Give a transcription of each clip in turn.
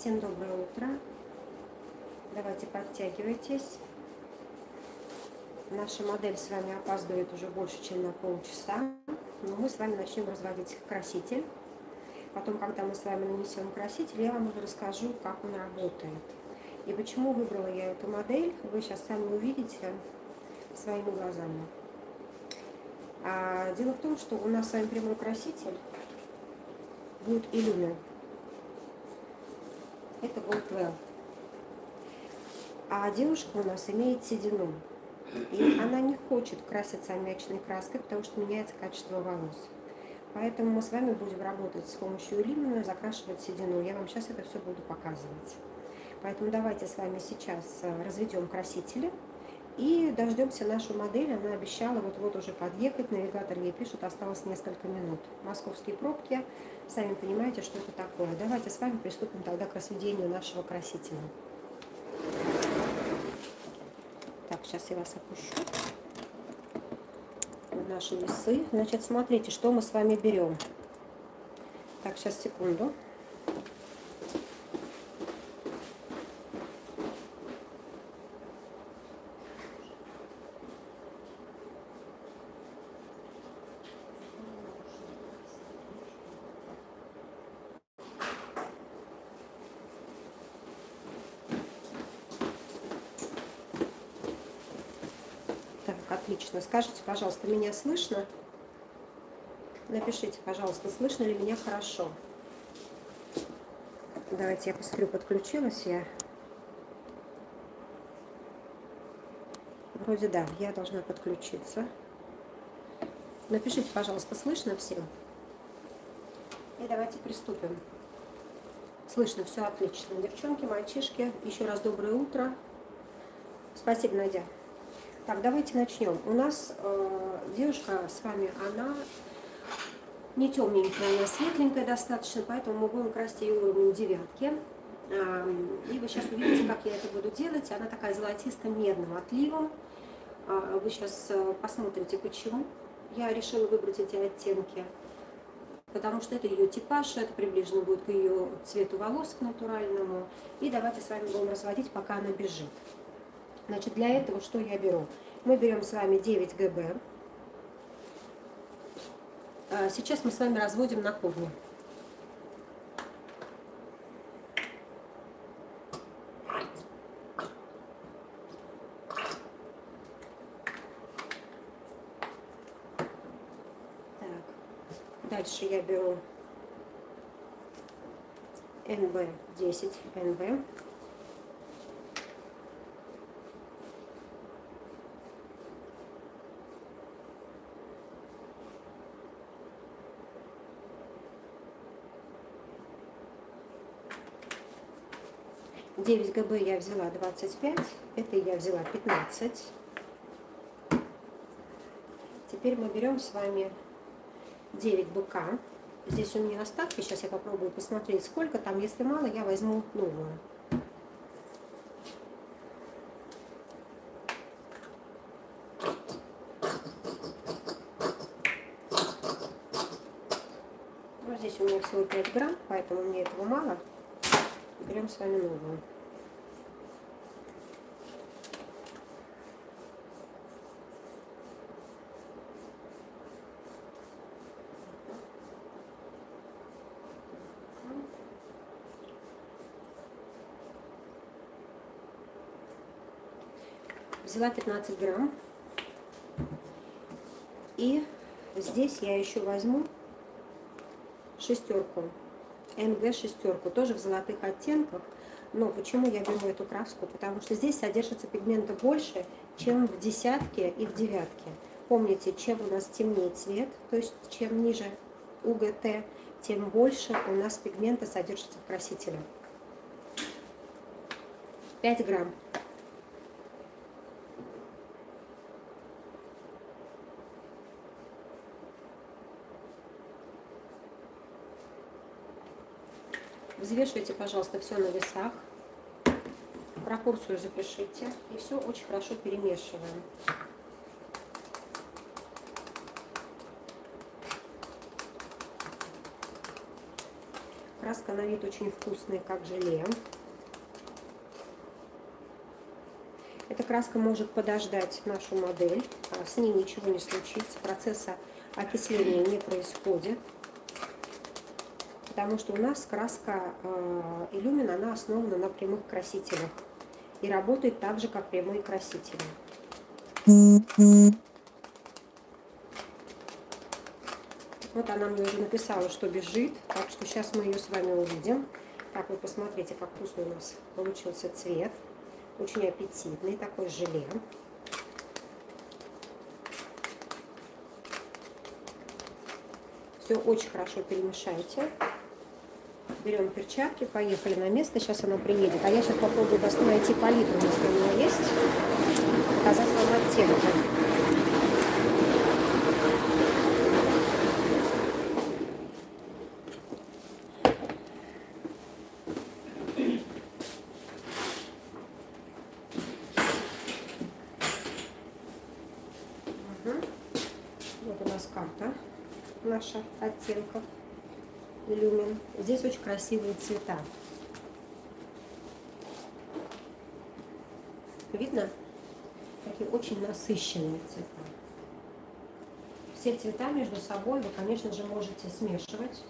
Всем доброе утро. Давайте подтягивайтесь. Наша модель с вами опаздывает уже больше, чем на полчаса. Но мы с вами начнем разводить краситель. Потом, когда мы с вами нанесем краситель, я вам уже расскажу, как он работает. И почему выбрала я эту модель, вы сейчас сами увидите своими глазами. Дело в том, что у нас с вами прямой краситель будет Elumen. Это Goldwell. А девушка у нас имеет седину. И она не хочет краситься аммиачной краской, потому что меняется качество волос. Поэтому мы с вами будем работать с помощью Elumen, закрашивать седину. Я вам сейчас это все буду показывать. Поэтому давайте с вами сейчас разведем красители и дождемся нашу модель. Она обещала вот-вот уже подъехать. Навигатор ей пишет, осталось несколько минут. Московские пробки, сами понимаете, что это такое. Давайте с вами приступим тогда к разведению нашего красителя. Так, сейчас я вас опущу. Вот наши весы. Значит, смотрите, что мы с вами берем. Так, сейчас, секунду. Отлично. Скажите, пожалуйста, меня слышно? Напишите, пожалуйста, слышно ли меня хорошо. Давайте я посмотрю, подключилась я. Вроде да, я должна подключиться. Напишите, пожалуйста, слышно всем? И давайте приступим. Слышно, все отлично. Девчонки, мальчишки, еще раз доброе утро. Спасибо, Надя. Так, давайте начнем. У нас девушка с вами, она не темненькая, она светленькая достаточно, поэтому мы будем красить ее уровнем 9. И вы сейчас увидите, как я это буду делать. Она такая золотисто-медным отливом. Вы сейчас посмотрите, почему я решила выбрать эти оттенки. Потому что это ее типаж, это приближено будет к ее цвету волос, к натуральному. И давайте с вами будем разводить, пока она бежит. Значит, для этого что я беру? Мы берем с вами 9 ГБ. Сейчас мы с вами разводим на корне. Так. Дальше я беру НБ 10 НБ. ГБ я взяла 25, это я взяла 15. Теперь мы берем с вами 9 БК. Здесь у меня остатки, сейчас я попробую посмотреть, сколько там, если мало, я возьму новую. Ну, здесь у меня всего 5 грамм, поэтому мне этого мало. Берем с вами новую. Взяла 15 грамм. И здесь я еще возьму шестерку. НГ шестерку, тоже в золотых оттенках. Но почему я беру эту краску? Потому что здесь содержится пигмента больше, чем в 10 и в 9. Помните, чем у нас темнее цвет, то есть чем ниже УГТ, тем больше у нас пигмента содержится в красителе. 5 грамм. Взвешивайте, пожалуйста, все на весах. Пропорцию запишите. И все очень хорошо перемешиваем. Краска на вид очень вкусная, как желе. Эта краска может подождать нашу модель, с ней ничего не случится, процесса окисления не происходит, потому что у нас краска Elumen, она основана на прямых красителях и работает так же, как прямые красители. Вот она мне уже написала, что бежит, так что сейчас мы ее с вами увидим. Так, вы посмотрите, как вкусный у нас получился цвет. Очень аппетитный, такой желе. Все очень хорошо перемешайте. Берем перчатки, поехали на место. Сейчас она приедет. А я сейчас попробую найти палитру, если у меня есть. Показать вам оттенки. Оттенков Elumen. Здесь очень красивые цвета. Видно? Такие очень насыщенные цвета. Все цвета между собой вы, конечно же, можете смешивать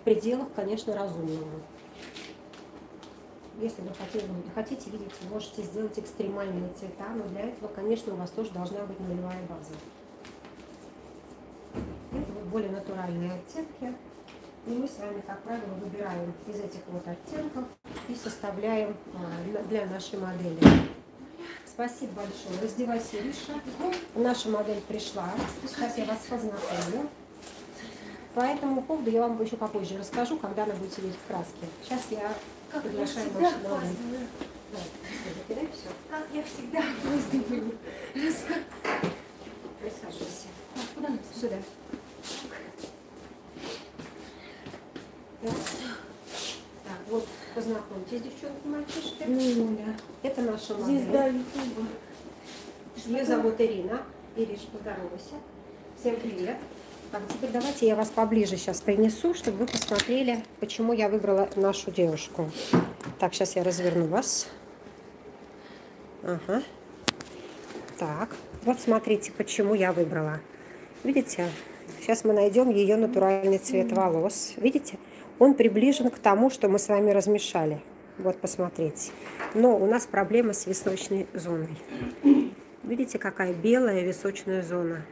в пределах, конечно, разумного. Если вы хотите видеть, можете сделать экстремальные цвета, но для этого, конечно, у вас тоже должна быть нулевая база. Более натуральные оттенки, и мы с вами, как правило, выбираем из этих вот оттенков и составляем для нашей модели. Спасибо большое. Раздевайся, Ириша. Наша модель пришла. Сейчас я вас познакомлю. По этому поводу я вам еще попозже расскажу, когда она будет сидеть в краске. Сейчас я приглашаю нашу модель. Как я всегда опаздываю. Присаживайся. Куда нас? Сюда. Так, вот, познакомьтесь, девчонки, мальчишки. Это наша модель. Ее зовут Ирина. Ириш, поздоровайся. Всем привет. Так, теперь давайте я вас поближе сейчас принесу, чтобы вы посмотрели, почему я выбрала нашу девушку. Так, сейчас я разверну вас. Ага. Так, вот смотрите, почему я выбрала. Видите? Сейчас мы найдем ее натуральный цвет волос. Видите? Он приближен к тому, что мы с вами размешали. Вот, посмотрите. Но у нас проблема с височной зоной. Видите, какая белая височная зона.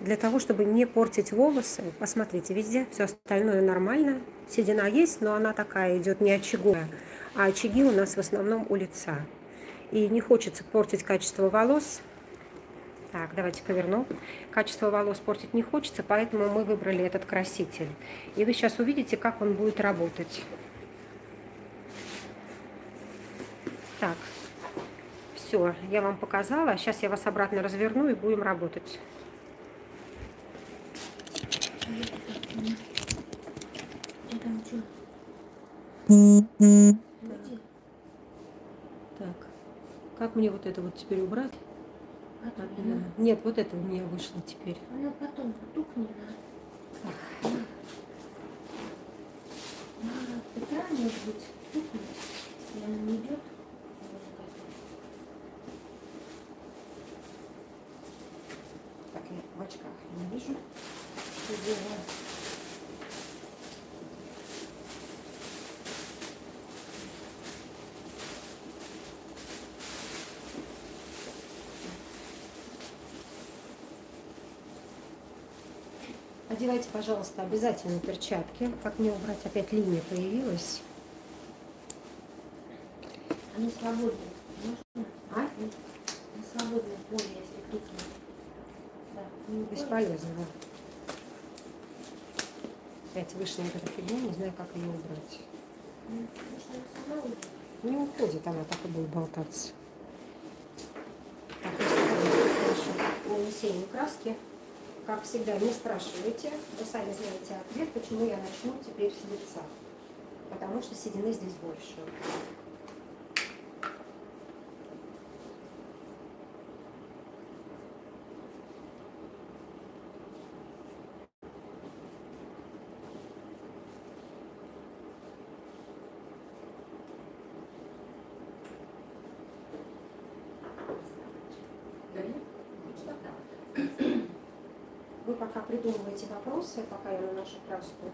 Для того, чтобы не портить волосы, посмотрите, везде все остальное нормально. Седина есть, но она такая идет не очаговая. А очаги у нас в основном у лица. И не хочется портить качество волос. Так, давайте поверну. Качество волос портить не хочется, поэтому мы выбрали этот краситель. И вы сейчас увидите, как он будет работать. Так, все, я вам показала. Сейчас я вас обратно разверну и будем работать. Так, как мне вот это вот теперь убрать? Потом, да. Нет, вот это у меня вышло теперь. Она потом потухнет. Петра, может быть, тухнет. И она не идет. Так, я в очках не вижу. Что делаю? Одевайте, пожалуйста, обязательно перчатки. Как мне убрать? Опять линия появилась. Они свободны. Можно? А? Они свободны в поле, если крикнуть. Да. Ну, бесполезно, да. Опять вышла эта фигня, не знаю, как ее убрать. Не уходит она, так и будет болтаться. Так, хорошо. Нанесение краски. Как всегда, не спрашивайте, вы сами знаете ответ, почему я начну теперь с лица. Потому что седины здесь больше. Вы пока придумываете вопросы, пока я наношу краску.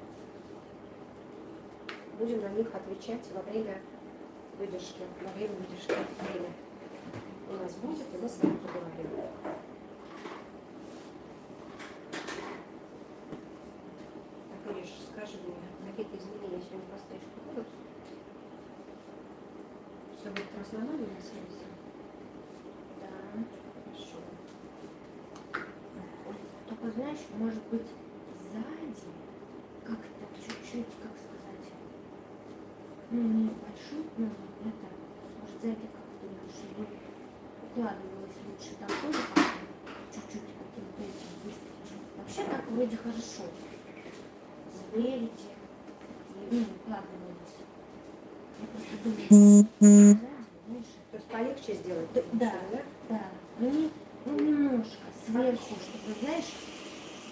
Будем на них отвечать во время выдержки. Во время выдержки время у нас будет, и мы с вами поговорим. Так, Ириш, скажи мне, какие-то изменения сегодня по стрижке будут? Все будет в основном на сервисе? Да, хорошо. Только знаешь, может быть, сзади как-то чуть-чуть, как сказать, ну не большой, но это, может, сзади как-то лучше укладывалось лучше такое, чуть-чуть каким-то этим выстрелом. Вообще так вроде хорошо. Сберите и укладывалось. Я просто думаю, то есть полегче сделать? Да, да, да. Ну, немножко, сверху, чтобы, знаешь,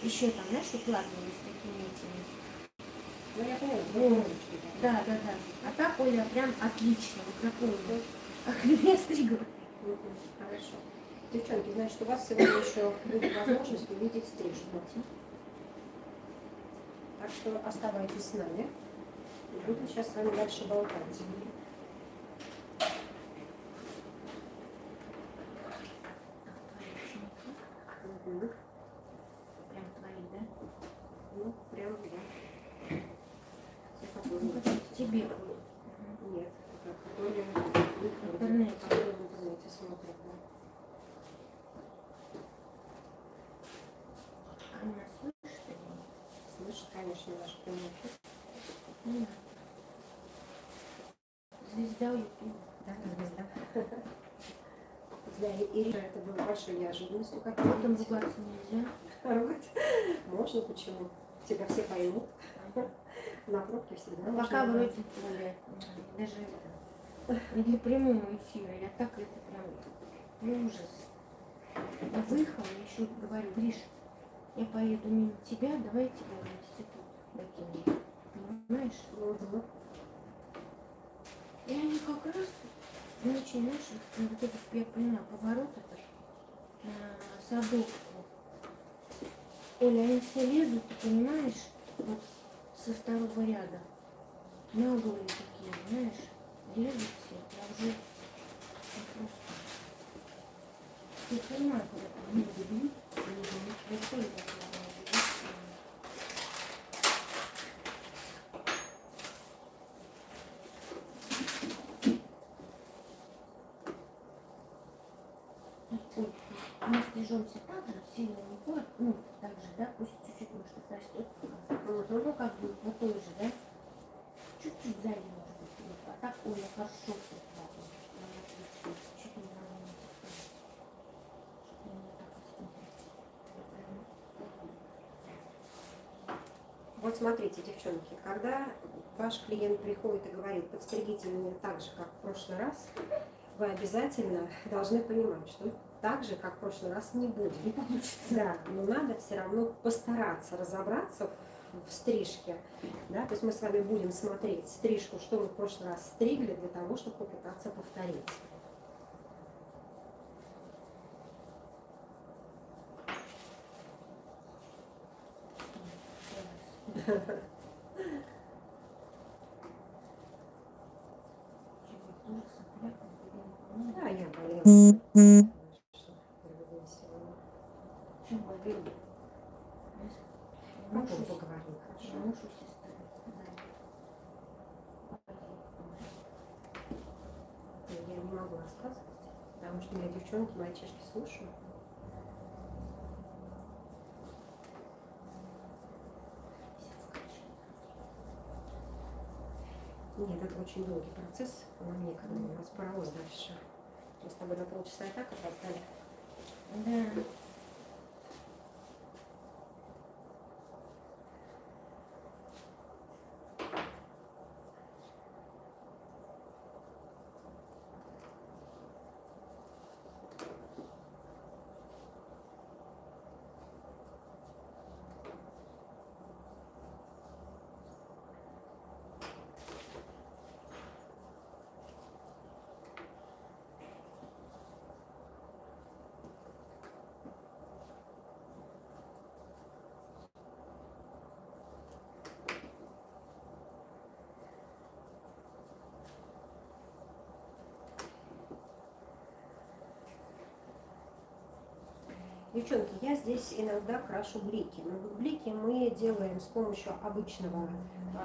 еще там, знаешь, укладывались такими этими. Ну, я понял, да, да, да. А так, Оля, прям отлично, вот такой вот. Ах, я стригла. Хорошо. Девчонки, значит, у вас сегодня еще будет возможность увидеть стрижку. Так что оставайтесь с нами. Будем сейчас с вами дальше болтать. Прям твои, да? Ну, прям, прям. Ну, как тебе было? Нет, как более в интернете. Которые в интернете смотрят, да. Она слышит или нет? Слышит, конечно, наш прямой. Звезда Ютуба. Да, звезда. Для Ирины это было большой неожиданностью. Как потом ругаться нельзя. Ругать? Можно, почему? Тебя все поймут. На пробке всегда. Пока вроде даже это. Не для прямого эфира. Я так это прям ужас. Я выехала, еще говорю, Гриш, я поеду мимо тебя, давай тебя в институт докинем. Понимаешь? Угу. И они как раз. Ну, очень лучше, вот этот, я поняла, поворот этот, садовку. Оля, они все лезут, ты понимаешь, вот со второго ряда. Наглые такие, знаешь, лезут все, я уже просто... Ты понимаешь, когда ты не люблю, не люблю, держимся так же, сильно не будет, ну, так же, да, пусть чуть-чуть, может, растет, ну, как бы, вот той же, да, чуть-чуть сзади, может быть, вот, а так, ой, хорошо, чуть-чуть не нравится, чтобы не так посмотреть. Вот смотрите, девчонки, когда ваш клиент приходит и говорит, подстригите меня так же, как в прошлый раз, вы обязательно должны понимать, что так же, как в прошлый раз, не будет. Не получится. Да, но надо все равно постараться разобраться в стрижке. Да? То есть мы с вами будем смотреть стрижку, что мы в прошлый раз стригли, для того, чтобы попытаться повторить. Да, я болела. Потом поговорим, хорошо? Муж и сестра. Я не могу рассказывать, потому что меня девчонки, мальчишки слушают. Нет, это очень долгий процесс. Нам некогда, у нас паровоз дальше. Мы с тобой на полчаса и так опоздали. Да. Девчонки, я здесь иногда крашу блики. Но блики мы делаем с помощью обычного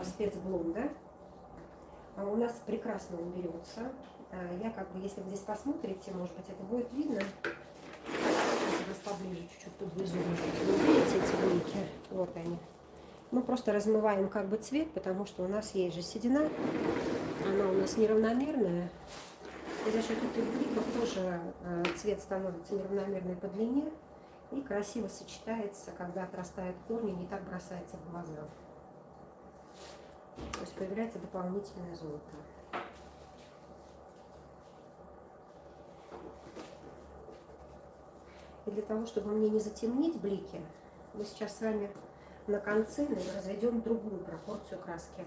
спецблонда. У нас прекрасно он берется. Я как бы, если вы здесь посмотрите, может быть, это будет видно. Если вас поближе чуть-чуть подвезу, видите эти блики? Вот они. Мы просто размываем как бы цвет, потому что у нас есть же седина. Она у нас неравномерная. И за счет этих бликов тоже цвет становится неравномерной по длине и красиво сочетается, когда отрастают корни, не так бросается в глаза. То есть появляется дополнительное золото. И для того, чтобы мне не затемнить блики, мы сейчас с вами на конце разведем другую пропорцию краски.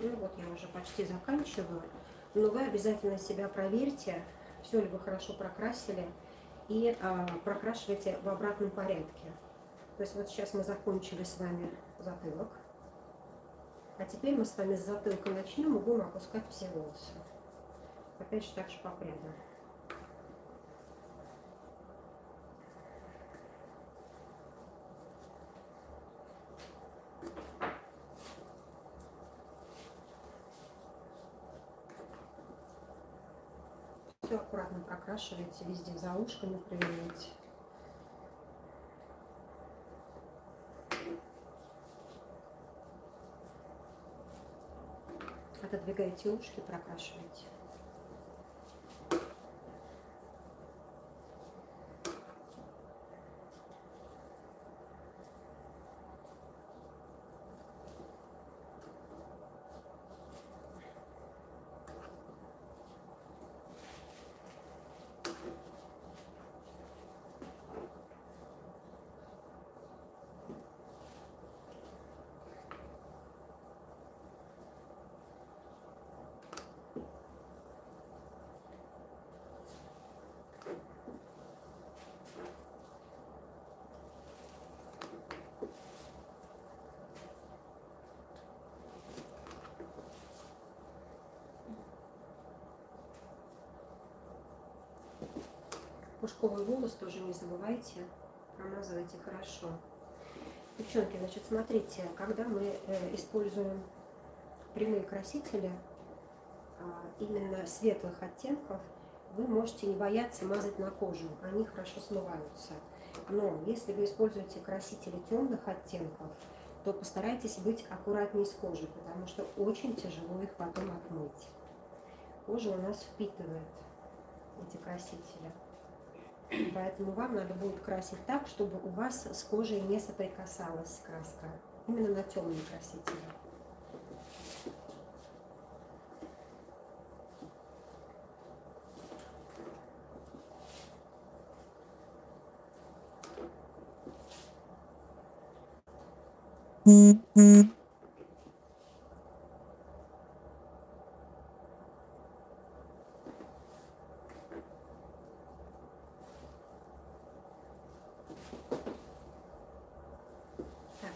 Ну вот я уже почти заканчиваю, но вы обязательно себя проверьте, все ли вы хорошо прокрасили, и прокрашивайте в обратном порядке. То есть вот сейчас мы закончили с вами затылок, а теперь мы с вами с затылка начнем и будем опускать все волосы. Опять же так же по прядам. Все аккуратно прокрашивайте, везде за ушками проверяйте. Отодвигайте ушки, прокрашивайте. Пушковый волос тоже не забывайте, промазывайте хорошо. Девчонки, значит, смотрите, когда мы используем прямые красители, именно светлых оттенков, вы можете не бояться мазать на кожу, они хорошо смываются. Но если вы используете красители темных оттенков, то постарайтесь быть аккуратнее с кожей, потому что очень тяжело их потом отмыть. Кожа у нас впитывает эти красители. Поэтому вам надо будет красить так, чтобы у вас с кожей не соприкасалась краска. Именно на темные красители.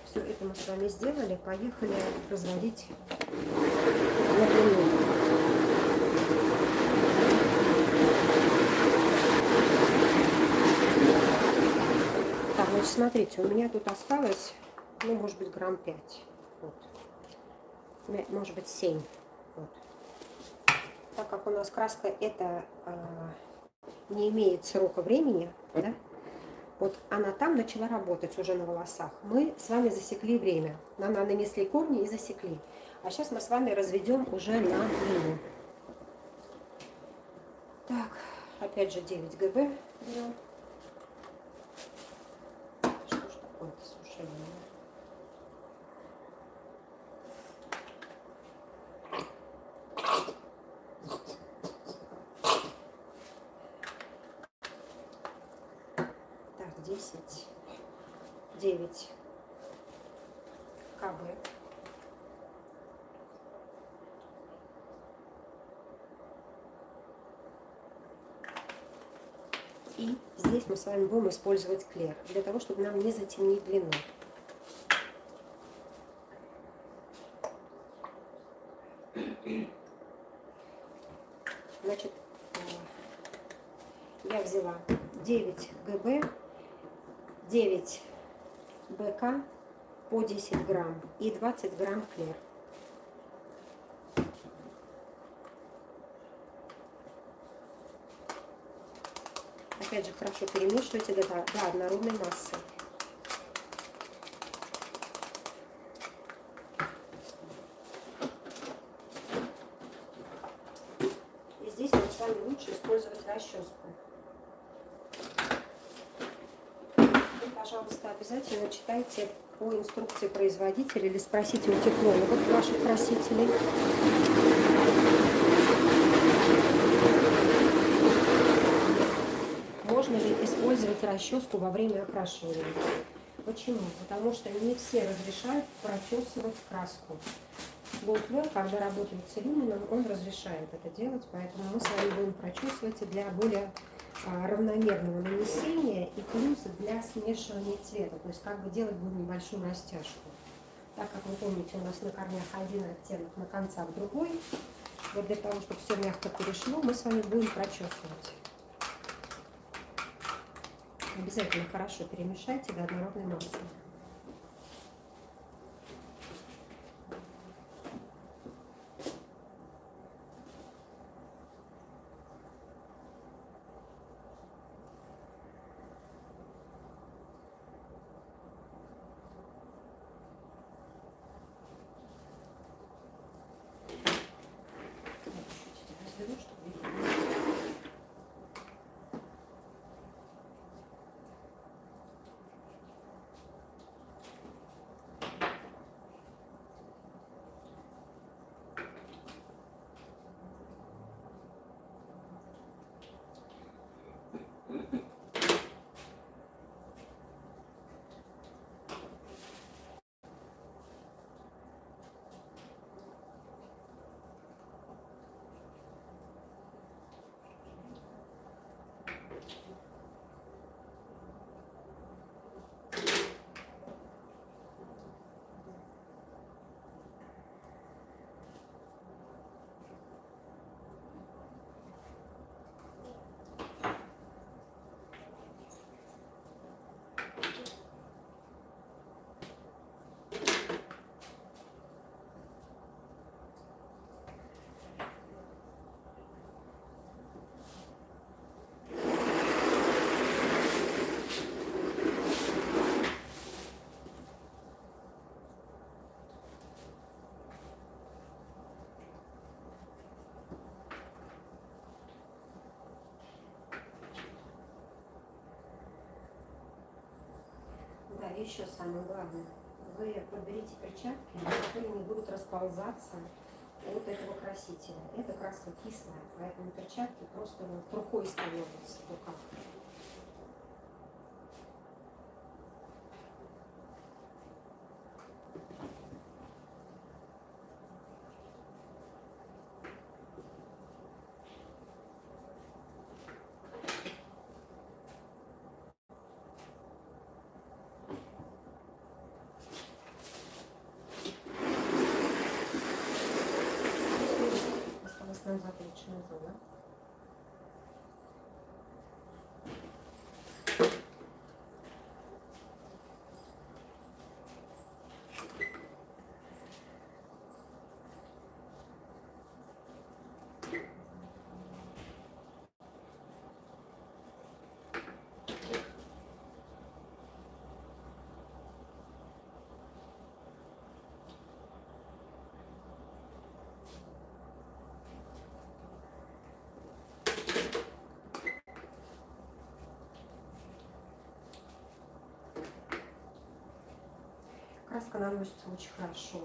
Все это мы с вами сделали, поехали разводить на плену. Так, значит, смотрите, у меня тут осталось, ну, может быть, грамм 5, вот. Может быть, 7. Вот. Так как у нас краска это не имеет срока времени, да? Вот она там начала работать уже на волосах. Мы с вами засекли время. Нам нанесли корни и засекли. А сейчас мы с вами разведем уже на длину. Так, опять же 9 ГБ. Что ж такое-то сушение? 10, 9 кб. И здесь мы с вами будем использовать клер, для того, чтобы нам не затемнить длину. Значит, я взяла 9 ГБ, 9 БК по 10 грамм и 20 грамм клер. Опять же, хорошо перемешивайте до однородной массы. И здесь нам с вами лучше использовать расческу. И, пожалуйста, обязательно читайте по инструкции производителя или спросите у технологов ваших красителей. Можно ли использовать расческу во время окрашивания? Почему? Потому что не все разрешают прочесывать краску. Goldwell, когда работает с Elumen, он разрешает это делать, поэтому мы с вами будем прочесывать для более равномерного нанесения и плюс для смешивания цвета. То есть как бы делать будем небольшую растяжку. Так как вы помните, у нас на корнях один оттенок, на концах другой. Вот для того, чтобы все мягко перешло, мы с вами будем прочесывать. Обязательно хорошо перемешайте до однородной массы. Еще самое главное, вы подберите перчатки, которые не будут расползаться от этого красителя. Это краска кислая, поэтому перчатки просто трухой становятся в руках. Заплечная зона. Краска наносится очень хорошо,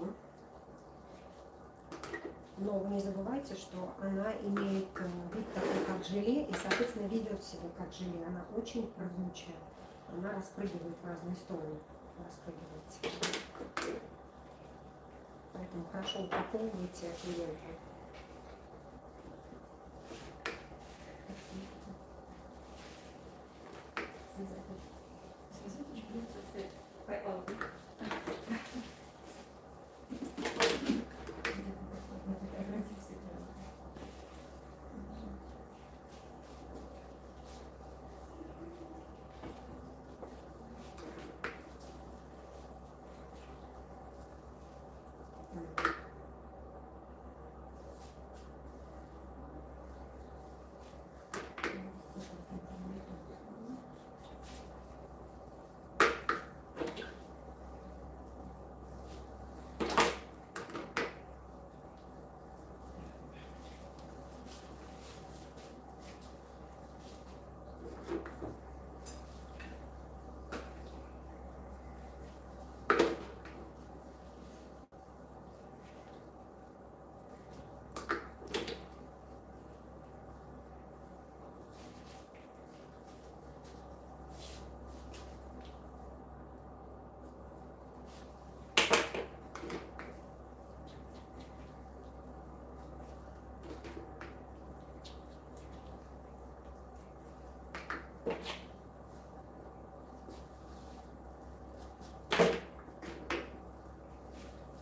но вы не забывайте, что она имеет вид такой, как желе, и, соответственно, ведет себя как желе. Она очень прыгучая. она распрыгивает в разные стороны. Распрыгивается. Поэтому хорошо упаковывайте клиента.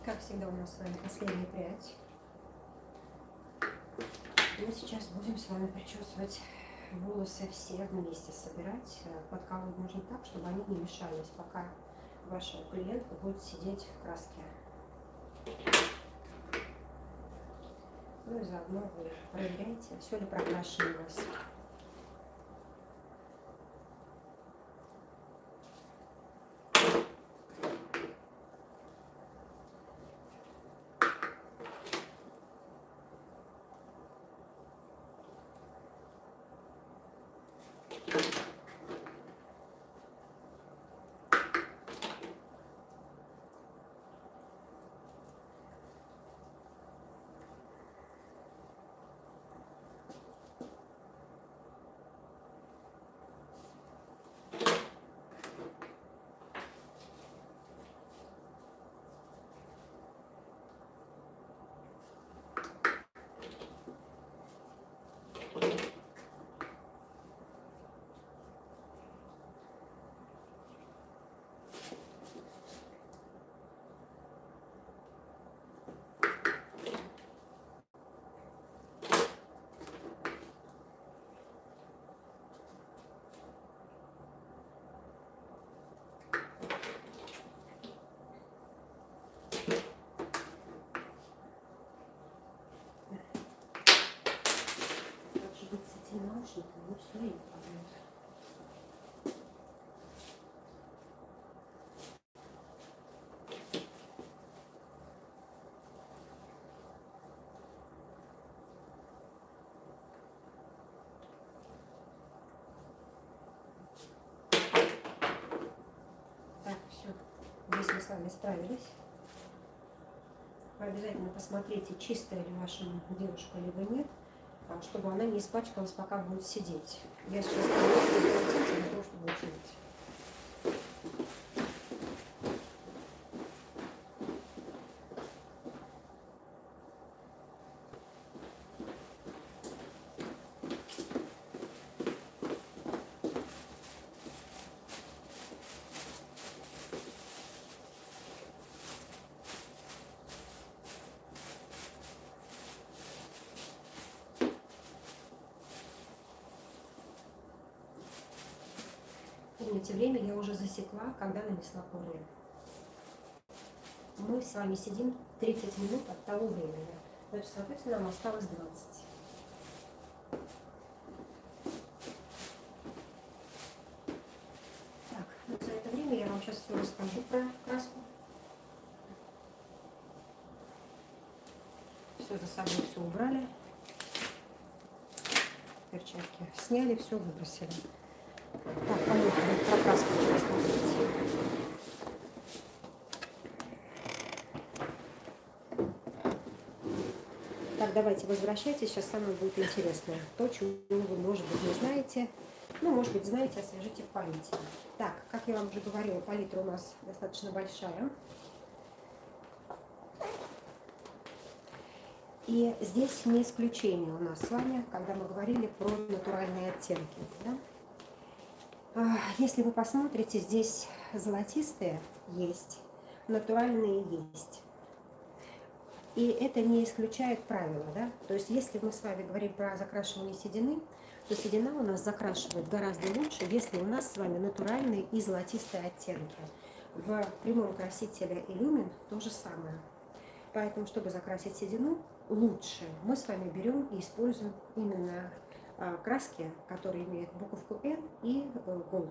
Как всегда у нас с вами последняя прядь. Мы сейчас будем с вами причесывать волосы, все вместе собирать, подкалывать нужно так, чтобы они не мешались, пока ваша клиентка будет сидеть в краске. Ну и заодно вы проверяете, все ли прокрашено у вас. Наушники, но все время падают. Так, все. Здесь мы с вами справились. Вы обязательно посмотрите, чистая ли ваша девушка, либо нет, чтобы она не испачкалась, пока будет сидеть. Я сейчас буду на то, что будет сидеть. Время я уже засекла, когда нанесла пудру. Мы с вами сидим 30 минут от того времени. Значит, соответственно, нам осталось 20. Так, ну, за это время я вам сейчас все расскажу про краску. Все за собой, все убрали. Перчатки сняли, все выбросили. Так, поехали, про краску сейчас смотрите. Так, давайте возвращайтесь, сейчас самое будет интересное. То, чего вы, может быть, не знаете, Ну, может быть, знаете, освежите в памяти. Так, как я вам уже говорила, палитра у нас достаточно большая. И здесь не исключение у нас с вами, когда мы говорили про натуральные оттенки. Да? Если вы посмотрите, здесь золотистые есть, натуральные есть. И это не исключает правила. Да? То есть если мы с вами говорим про закрашивание седины, то седина у нас закрашивает гораздо лучше, если у нас с вами натуральные и золотистые оттенки. В прямом красителе Elumen то же самое. Поэтому, чтобы закрасить седину лучше, мы с вами берем и используем именно краски, которые имеют буковку N и Gold.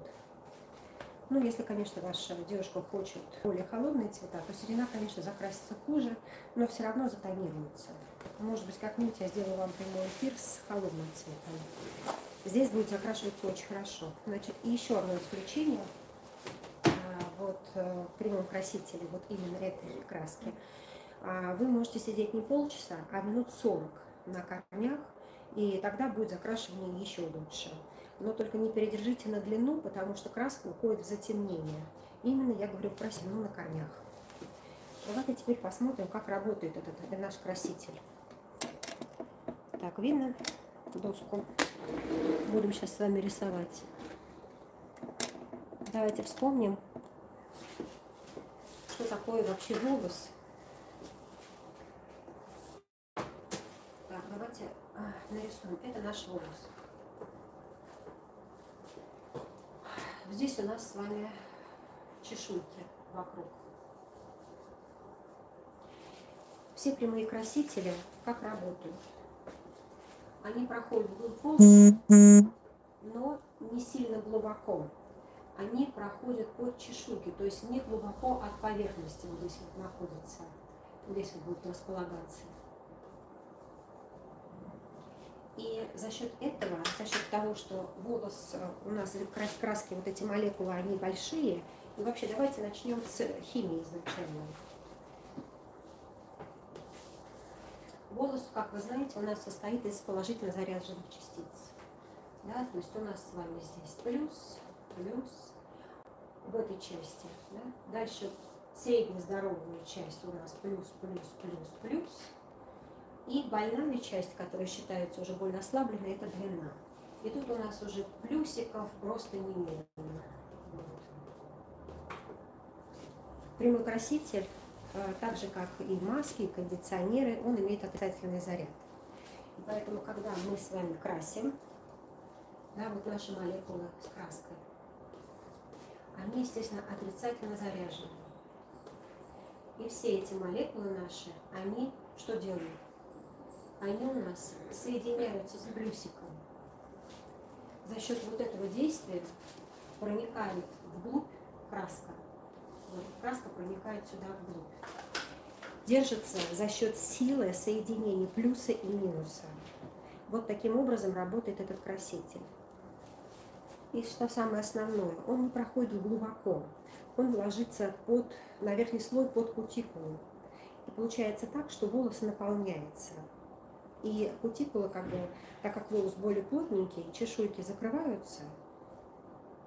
Ну, если, конечно, ваша девушка хочет более холодные цвета, то седина, конечно, закрасится хуже, но все равно затонируется. Может быть, как-нибудь я сделаю вам прямой эфир с холодным цветом. Здесь будет закрашиваться очень хорошо. Значит, еще одно исключение. Вот в прямом красителе, вот именно этой краски, вы можете сидеть не полчаса, а минут 40 на корнях, и тогда будет закрашивание еще лучше. Но только не передержите на длину, потому что краска уходит в затемнение. Именно я говорю про седину на корнях. Давайте теперь посмотрим, как работает этот наш краситель. Так, видно доску? Будем сейчас с вами рисовать. Давайте вспомним, что такое вообще волос. Так, давайте нарисуем. Это наш волос. Здесь у нас с вами чешуйки вокруг. Все прямые красители как работают? Они проходят глубоко, но не сильно глубоко. Они проходят под чешуйки, то есть не глубоко от поверхности, вот здесь вот находится, здесь вот будут располагаться. И за счет этого, за счет того, что волос у нас, краски, вот эти молекулы, они большие. И вообще давайте начнем с химии изначально. Волос, как вы знаете, у нас состоит из положительно заряженных частиц. Да? То есть у нас с вами здесь плюс, плюс в этой части. Да? Дальше среднездоровую часть у нас плюс, плюс, плюс, плюс. И больная часть, которая считается уже более ослабленной, это длина. И тут у нас уже плюсиков просто немерено. Вот. Прямой краситель, так же как и маски, и кондиционеры, он имеет отрицательный заряд. И поэтому, когда мы с вами красим, да, вот наши молекулы с краской, они, естественно, отрицательно заряжены. И все эти молекулы наши, они что делают? Они у нас соединяются с плюсиком. За счет вот этого действия проникает вглубь краска. Вот, краска проникает сюда вглубь. Держится за счет силы соединения плюса и минуса. Вот таким образом работает этот краситель. И что самое основное, он не проходит глубоко. Он ложится под, на верхний слой под кутикулу. И получается так, что волос наполняется. И кутикула, как бы, так как волос более плотненький, чешуйки закрываются,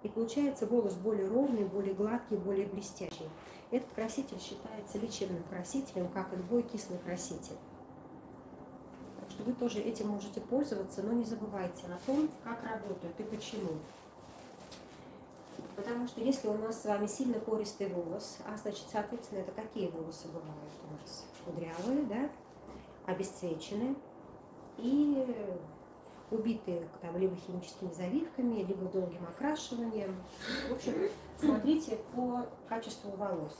и получается волос более ровный, более гладкий, более блестящий. Этот краситель считается лечебным красителем, как и любой кислый краситель. Так что вы тоже этим можете пользоваться, но не забывайте о том, как работают и почему. Потому что если у нас с вами сильно пористый волос, а значит, соответственно, это какие волосы бывают у нас? Кудрявые, да? Обесцвеченные. И убитые там, либо химическими завивками, либо долгим окрашиванием. В общем, смотрите по качеству волос.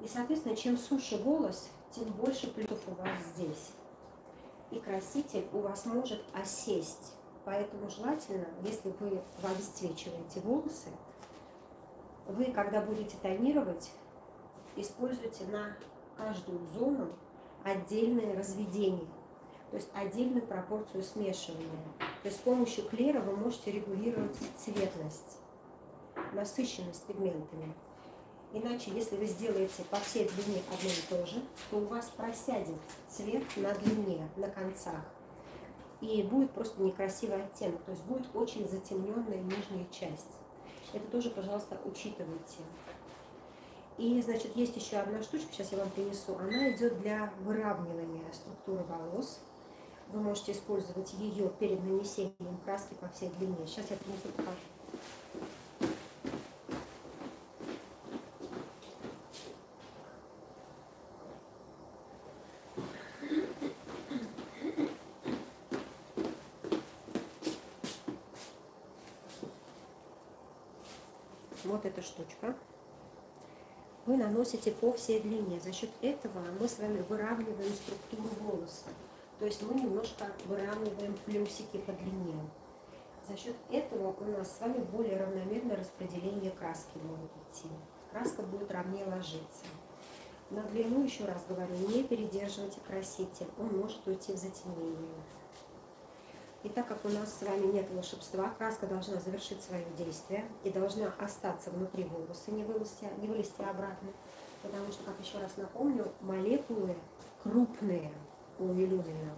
И, соответственно, чем суше волос, тем больше плюсов у вас здесь. И краситель у вас может осесть. Поэтому желательно, если вы обесцвечиваете волосы, вы, когда будете тонировать, используйте на каждую зону отдельное разведение. То есть отдельную пропорцию смешивания. То есть с помощью клера вы можете регулировать цветность, насыщенность пигментами. Иначе, если вы сделаете по всей длине одно и то же, то у вас просядет цвет на длине, на концах. и будет просто некрасивый оттенок, то есть будет очень затемненная нижняя часть. Это тоже, пожалуйста, учитывайте. И, значит, есть еще одна штучка, сейчас я вам принесу. Она идет для выравнивания структуры волос. Вы можете использовать ее перед нанесением краски по всей длине. Сейчас я принесу, покажу. Вот эта штучка. Вы наносите по всей длине. За счет этого мы с вами выравниваем структуру волоса. То есть мы немножко выравниваем плюсики по длине. За счет этого у нас с вами более равномерное распределение краски будет идти. Краска будет ровнее ложиться. На длину, еще раз говорю, не передерживайте краситель. Он может уйти в затемнение. И так как у нас с вами нет волшебства, краска должна завершить свое действие и должна остаться внутри волоса, не вылезти обратно. Потому что, как еще раз напомню, молекулы крупные у Elumen.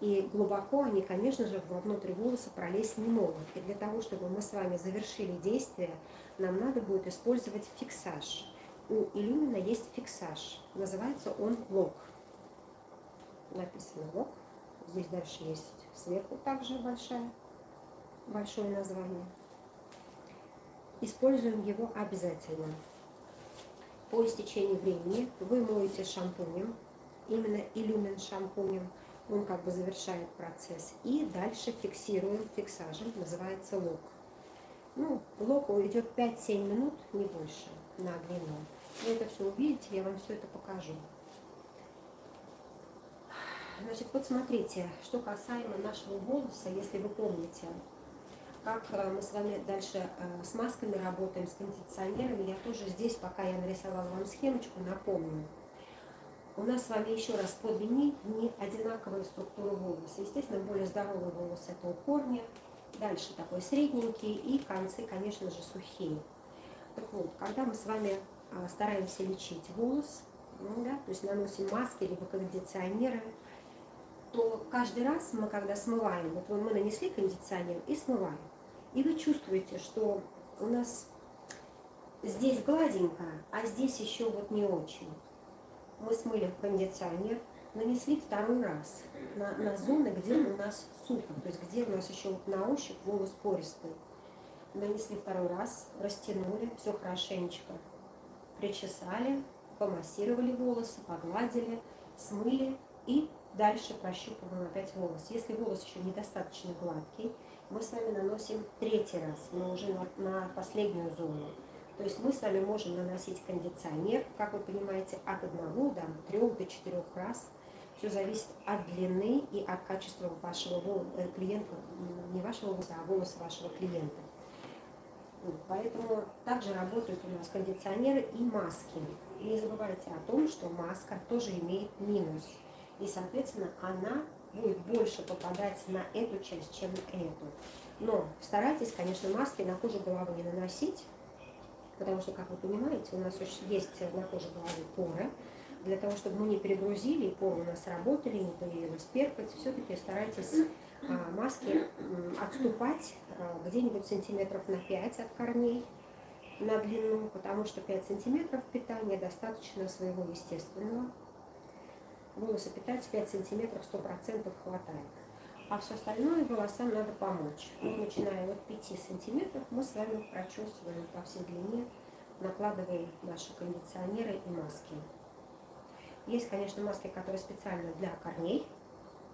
И глубоко они, конечно же, внутрь волоса пролезть не могут. И для того, чтобы мы с вами завершили действие, нам надо будет использовать фиксаж. У Elumen есть фиксаж. Называется он лок. Написано лок. Здесь дальше есть сверху также большое название. Используем его обязательно. По истечении времени вы моете шампунем, именно Elumen шампунем. Он как бы завершает процесс. И дальше фиксируем фиксажем, называется лок. Ну, лок уйдет 5-7 минут, не больше, на длину. Вы это все увидите, я вам все это покажу. Значит, вот смотрите, что касаемо нашего волоса, если вы помните, как мы с вами дальше с масками работаем, с кондиционерами, я тоже здесь, пока я нарисовала вам схемочку, напомню. У нас с вами еще раз по длине не одинаковая структура волоса. Естественно, более здоровый волос — это у корня, дальше такой средненький и концы, конечно же, сухие. Так вот, когда мы с вами стараемся лечить волос, да, то есть наносим маски либо кондиционеры, то каждый раз мы, когда смываем, вот мы нанесли кондиционер и смываем, и вы чувствуете, что у нас здесь гладенько, а здесь еще вот не очень. Мы смыли кондиционер, нанесли второй раз на зоны, где у нас сухо, то есть где у нас еще вот на ощупь волос пористый. Нанесли второй раз, растянули все хорошенечко, причесали, помассировали волосы, погладили, смыли и дальше прощупываем опять волос. Если волос еще недостаточно гладкий, мы с вами наносим третий раз, но уже на последнюю зону. То есть мы с вами можем наносить кондиционер, как вы понимаете, от 1 до 3 до 4 раз. Все зависит от длины и от качества вашего клиента, не вашего волоса, а волоса вашего клиента. Поэтому также работают у нас кондиционеры и маски. Не забывайте о том, что маска тоже имеет минус. И, соответственно, она будет больше попадать на эту часть, чем на эту. Но старайтесь, конечно, маски на кожу головы не наносить, потому что, как вы понимаете, у нас есть на коже головы поры. Для того, чтобы мы не перегрузили, поры у нас работали, не появилось перхоть, все-таки старайтесь маски отступать где-нибудь сантиметров на 5 от корней на длину, потому что 5 сантиметров питания достаточно своего естественного. Волосы питать 5 сантиметров 100% хватает. А все остальное волосам надо помочь. Мы начинаем от 5 сантиметров, мы с вами прочесываем по всей длине, накладываем наши кондиционеры и маски. Есть, конечно, маски, которые специально для корней,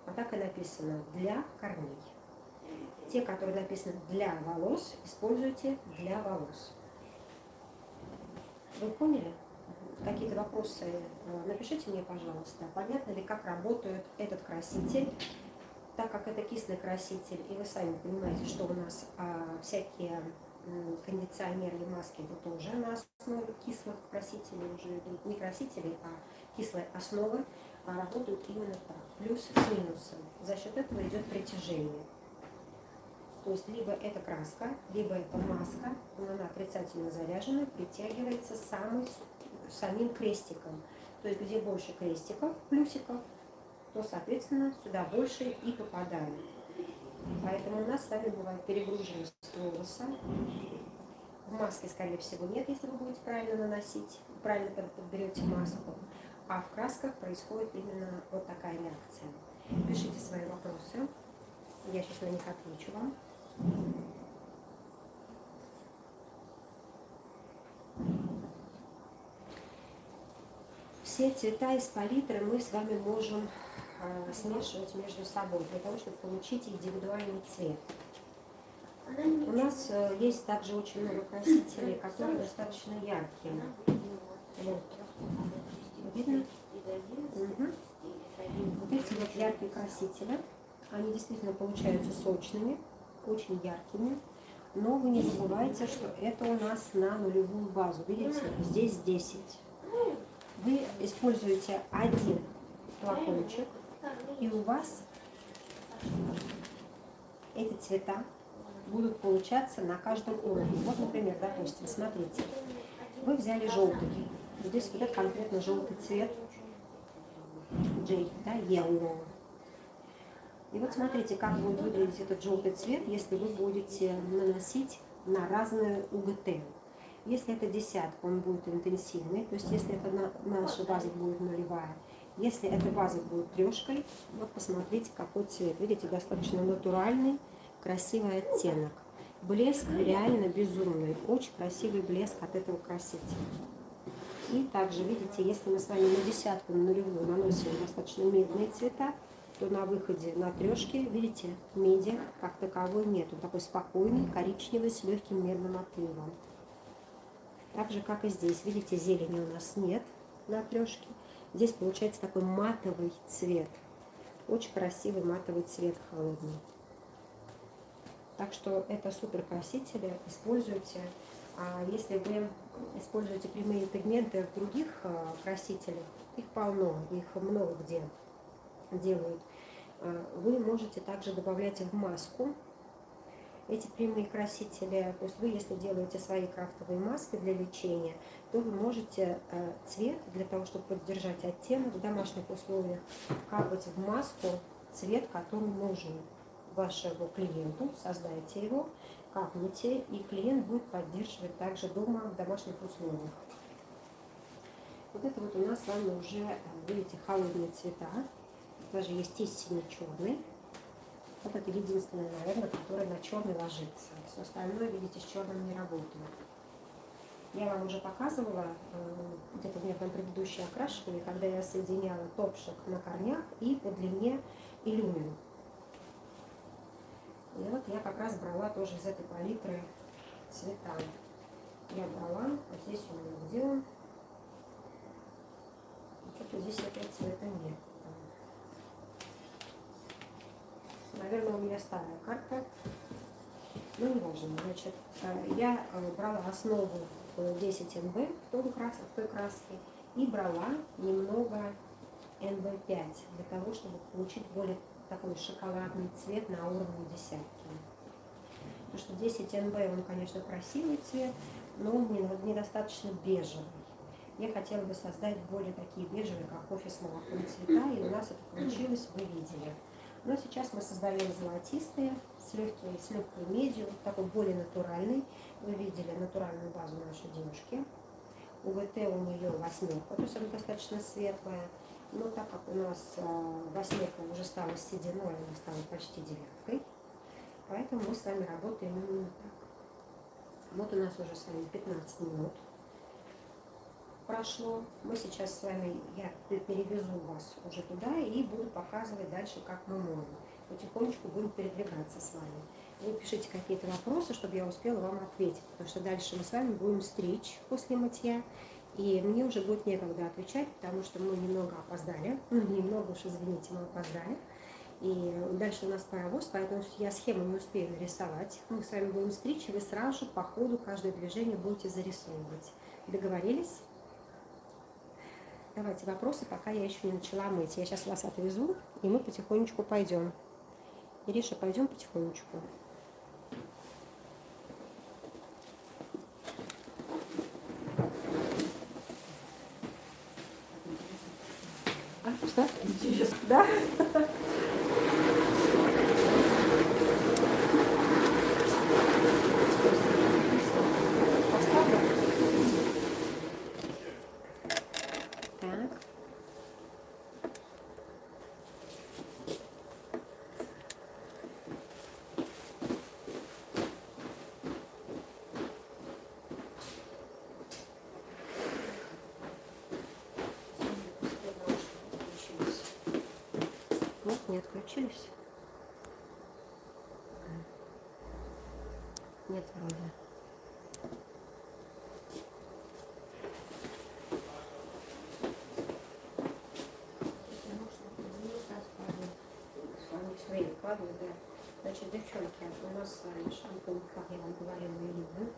а так и написано «для корней». Те, которые написаны «для волос», используйте «для волос». Вы поняли? Какие-то вопросы напишите мне, пожалуйста, понятно ли, как работает этот краситель, так как это кислый краситель, и вы сами понимаете, что у нас всякие кондиционеры и маски это тоже на основе кислых красителей, уже не красителей, а кислой основы, работают именно так, плюс с минусом. За счет этого идет притяжение. То есть либо эта краска, либо эта маска, но она отрицательно заряжена, притягивается самим крестиком. То есть где больше крестиков, плюсиков, то, соответственно, сюда больше и попадает. Поэтому у нас с вами бывает перегруженность волоса. Маски, скорее всего, нет, если вы будете правильно наносить, правильно подберете маску. А в красках происходит именно вот такая реакция. Пишите свои вопросы. Я сейчас на них отвечу вам. Все цвета из палитры мы с вами можем смешивать между собой, для того, чтобы получить индивидуальный цвет. У нас есть также очень много красителей, которые достаточно яркие. Вот. Видно? Угу. Вот эти вот яркие красители, они действительно получаются сочными, очень яркими. Но вы не забывайте, что это у нас на нулевую базу. Видите, здесь 10. Вы используете один флакончик, и у вас эти цвета будут получаться на каждом уровне. Вот, например, допустим, смотрите, вы взяли желтый. Здесь вот этот конкретно желтый цвет J, да, Yellow. И вот смотрите, как будет выглядеть этот желтый цвет, если вы будете наносить на разные УГТ. Если это десятка, он будет интенсивный, то есть если это наша база будет нулевая. Если эта база будет трешкой, вот посмотрите, какой цвет. Видите, достаточно натуральный, красивый оттенок. Блеск реально безумный, очень красивый блеск от этого красителя. И также, видите, если мы с вами на десятку, на нулевую наносим достаточно медные цвета, то на выходе на трешке, видите, меди как таковой нет. Он такой спокойный, коричневый, с легким медным отливом. Так же, как и здесь. Видите, зелени у нас нет на трешке. Здесь получается такой матовый цвет. Очень красивый матовый цвет, холодный. Так что это супер красители. Используйте. А если вы используете прямые пигменты в других красителях, их полно, их много где делают. Вы можете также добавлять в маску эти прямые красители. То есть вы, если делаете свои крафтовые маски для лечения, то вы можете цвет, для того, чтобы поддержать оттенок в домашних условиях, капать в маску цвет, который нужен вашему клиенту, создайте его, капните, и клиент будет поддерживать также дома в домашних условиях. Вот это вот у нас с вами уже, видите, холодные цвета. Даже есть синий-черный. Вот это единственное, наверное, которое на черный ложится. Все остальное, видите, с черным не работает. Я вам уже показывала, где-то у меня там предыдущее окрашивание, когда я соединяла топшик на корнях и по длине Elumen. И вот я как раз брала тоже из этой палитры цвета. Я брала, вот здесь у меня где он. Что-то здесь опять цвета нет. Наверное, у меня старая карта. Ну, не важно. Значит, я брала основу 10 НБ в той краске и брала немного НБ 5 для того, чтобы получить более такой шоколадный цвет на уровне десятки. Потому что 10 НБ, он, конечно, красивый цвет, но он недостаточно бежевый. Я хотела бы создать более такие бежевые, как кофе с молоком, цвета, и у нас это получилось, вы видели. Но сейчас мы создаем золотистые, с легкой медью, такой более натуральный. Вы видели натуральную базу нашей девушки. УВТ у нее 8, то есть она достаточно светлая. Но так как у нас 8 уже стала сединой, она стала почти 9, поэтому мы с вами работаем именно так. Вот у нас уже с вами 15 минут прошло. Мы сейчас с вами, я перевезу вас уже туда и буду показывать дальше, как мы можем. Потихонечку будем передвигаться с вами. Вы пишите какие-то вопросы, чтобы я успела вам ответить, потому что дальше мы с вами будем стричь после мытья. И мне уже будет некогда отвечать, потому что мы немного опоздали. Ну, немного уж, извините, мы опоздали. И дальше у нас паровоз, поэтому я схему не успею нарисовать. Мы с вами будем стричь, и вы сразу же по ходу каждое движение будете зарисовывать. Договорились? Давайте вопросы, пока я еще не начала мыть. Я сейчас вас отвезу, и мы потихонечку пойдем. Ириша, пойдем потихонечку. Что? Да? не отключились? Нет, вроде. Значит, девчонки, у нас с вами шампунь, как я вам говорила, Ирина.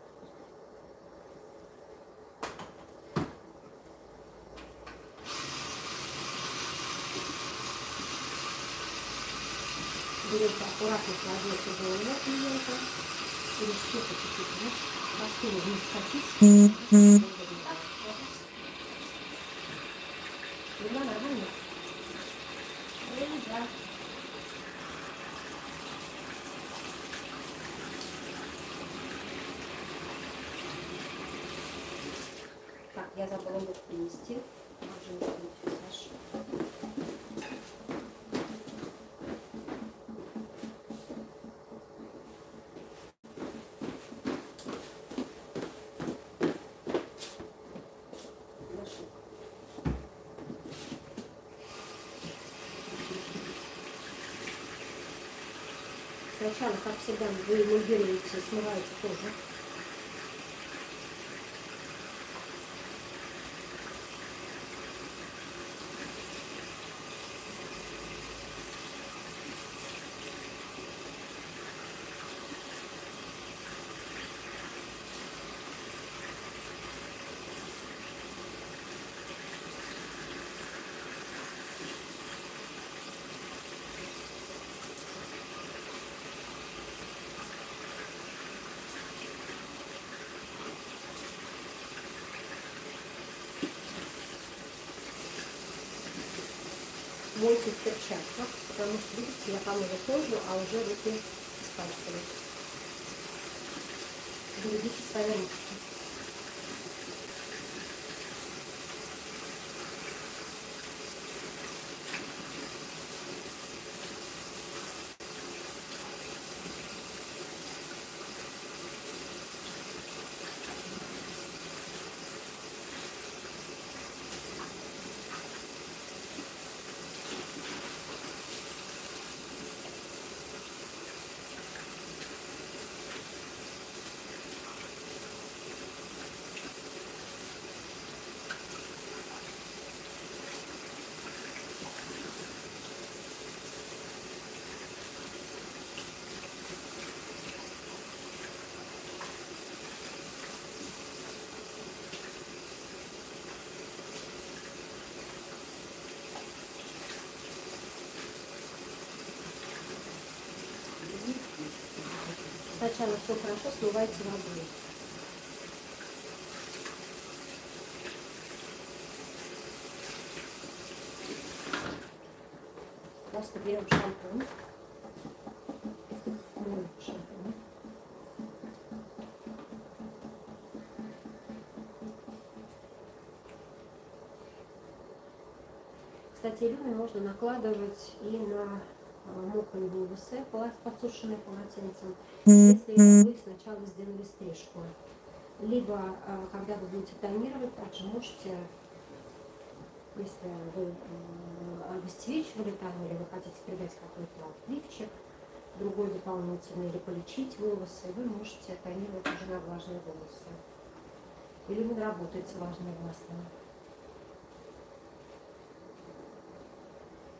Берете аккуратно, кладете землю от клиента, через что-то чуть-чуть, растение вниз скатись. Видно, нормально? Да. Так, я забыла муку принести. Сначала, как всегда, вы эмульгируете, смываете кожу. Мойте в перчатках, потому что, видите, я помыла кожу, а уже руки испачкали. Берегите свои руки. Сначала все хорошо, смывайте водой. Просто берем шампунь. Кстати, Эlumen можно накладывать и на мокрые волосы, подсушенные полотенцем, если вы сначала сделали стрижку. Либо, когда вы будете тонировать, также можете, если вы обесцвечивали там, или вы хотите придать какой-то отливчик, другой дополнительный, или полечить волосы, вы можете тонировать уже на влажные волосы. Или вы работаете с влажными волосами.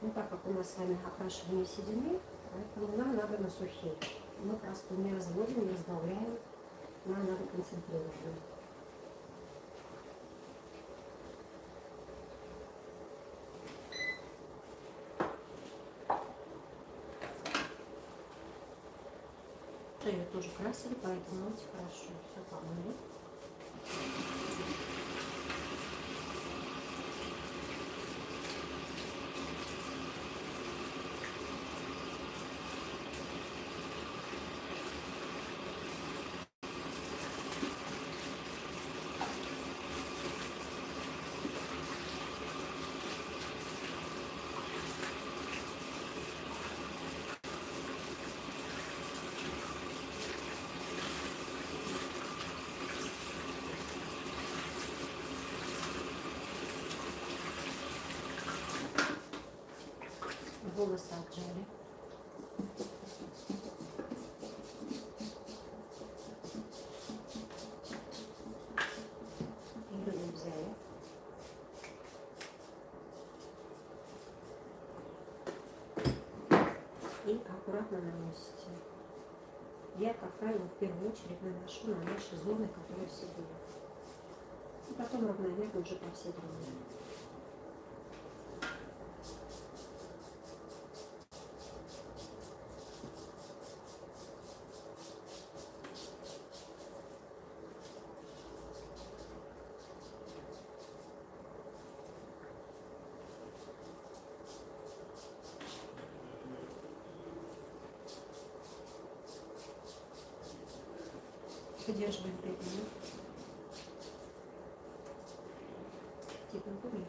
Ну, так как у нас с вами окрашивание седины, поэтому нам надо на сухие. Мы просто не разводим, не разбавляем, нам надо концентрировать. Шею тоже красили, поэтому очень хорошо все помыли. волосы отжали. Ирину взяли. И аккуратно наносите. Я, как правило, в первую очередь наношу на наши зоны, которые все были. И потом равномерно уже по всей длине. Поддерживаем 5 минут. Типа, напомню.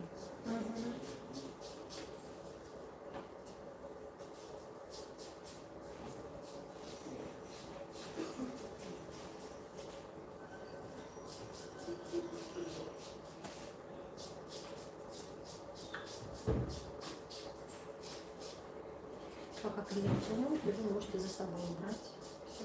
Пока клиент умрет, вы можете за собой убрать. Все.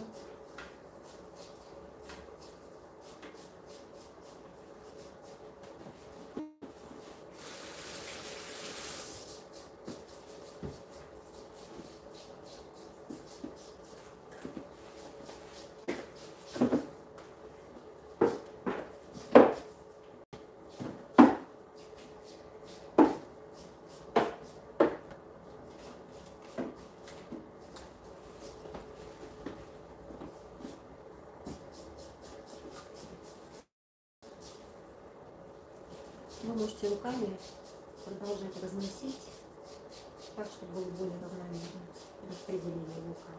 Вы можете руками продолжать разносить, так, чтобы было более равномерно распределение лука.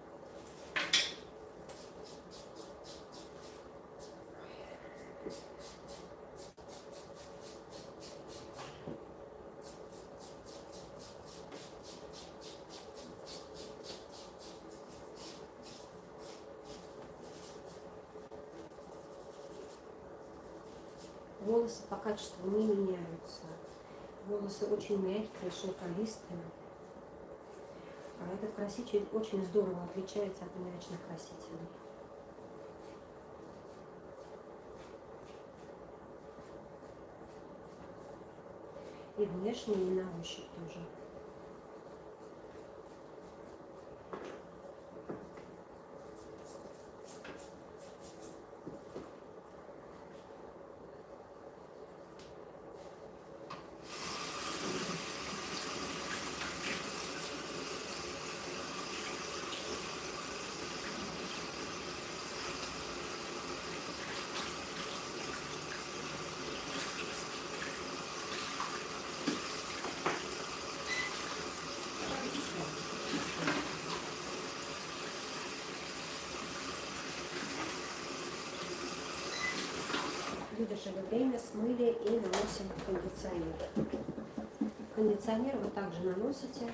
Волосы по качеству не меняются. Волосы очень мягкие, шелковистые. А этот краситель очень здорово отличается от мелочных красителей. И внешне, и на ощупь тоже. Выдержали время, смыли и наносим кондиционер. Кондиционер вы также наносите,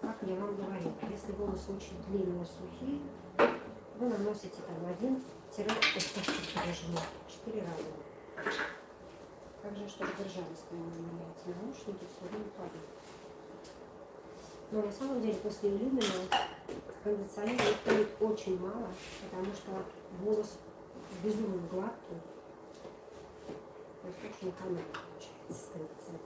как я вам говорила. Если волосы очень длинные, сухие, вы наносите там 1-4 раза. Также, чтобы держались, эти наушники все время падают. Но на самом деле после Элюмена кондиционера уходит очень мало, потому что волос безумно гладкий. Очень экономно получается кондиционер.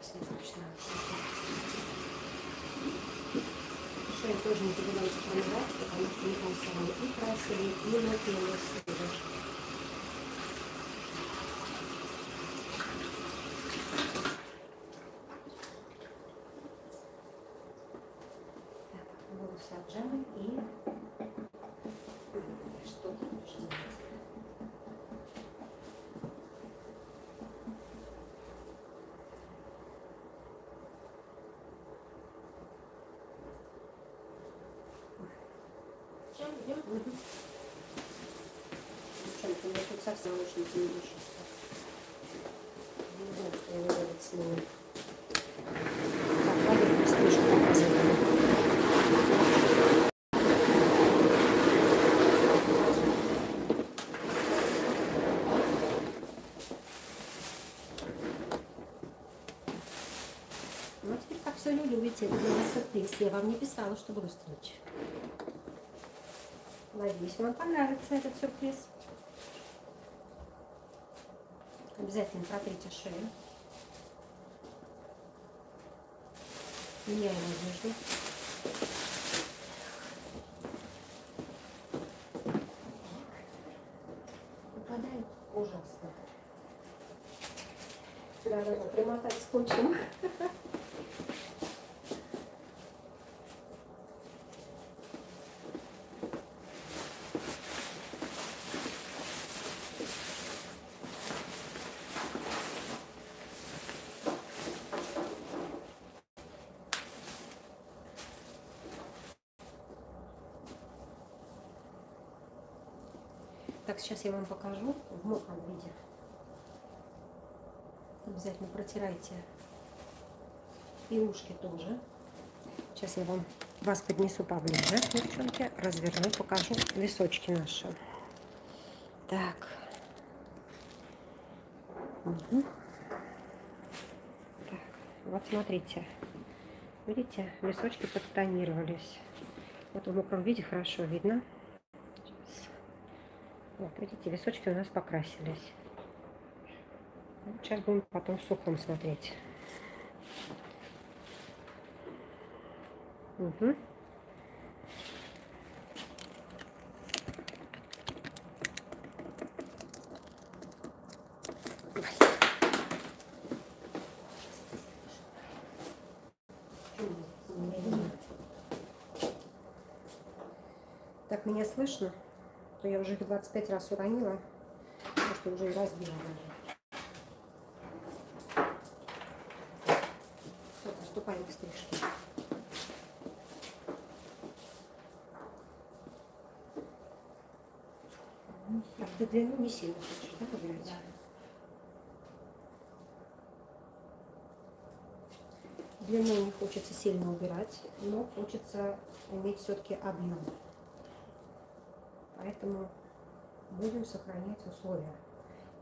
Кстати, шею тоже не забывайте промывать, потому что мы там с вами и красили, и напились. вкусы от джема и что-то нужно. Чем идем? Девчонки, у меня тут совсем наушники не ищутся. Не знаю, что я делать с ними. Я вам не писала, что буду стричь. Надеюсь, вам понравится этот сюрприз. Обязательно протрите шею. Я его вижу. Попадает ужасно. Сюда надо примотать скотчем. Так, сейчас я вам покажу в мокром виде. Обязательно протирайте и ушки тоже. Сейчас я вам вас поднесу поближе, девчонки, разверну, покажу височки наши. Так. Угу. Так, вот смотрите. Видите, височки подтонировались. Вот в мокром виде хорошо видно. Вот, видите, височки у нас покрасились. Сейчас будем потом в сухом смотреть. Угу. Так, меня слышно? То я уже 25 раз уронила, потому что уже и разбила даже. Все, приступаем к стрижке. А ты длину не сильно хочешь, да, выбирать? Да. Длину не хочется сильно убирать, но хочется иметь все-таки объем. Поэтому будем сохранять условия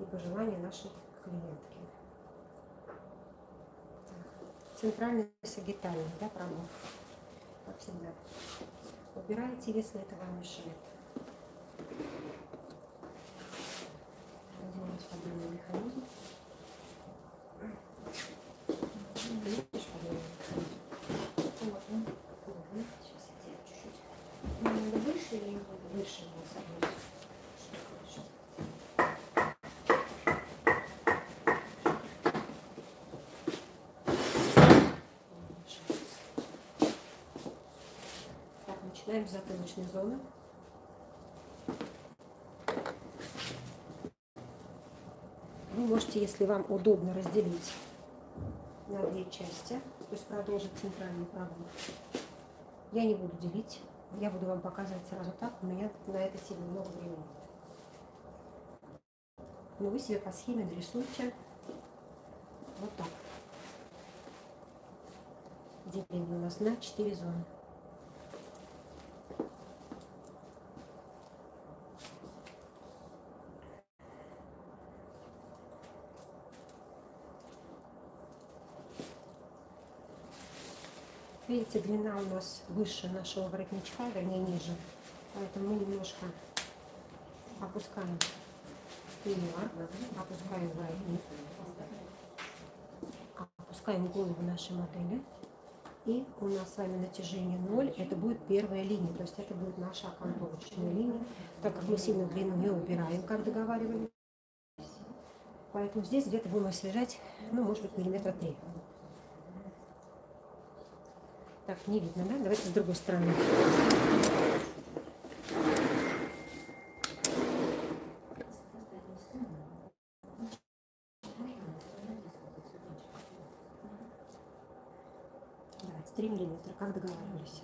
и пожелания нашей клиентки. Так. Центральный сагитальный, да, промок, как всегда. Убираете, если это вам мешает. Надеваем подъемный механизм. Начинаем с затылочной зоны. Вы можете, если вам удобно, разделить на две части, то есть продолжить центральную прогулку. Я не буду делить, я буду вам показывать сразу так, у меня на это сильно много времени. Но вы себе по схеме нарисуйте вот так. Деление у нас на 4 зоны. Видите, длина у нас выше нашего воротничка, вернее ниже, поэтому мы немножко опускаем пеньюар, опускаем воротник, опускаем голову нашей модели, и у нас с вами натяжение 0, это будет первая линия, то есть это будет наша окантовочная линия, так как мы сильно длину не убираем, как договаривались, поэтому здесь где-то будем освежать, ну, может быть, миллиметра 3. Так, не видно, да? Давайте с другой стороны. Давайте, 3 миллиметра, как договаривались.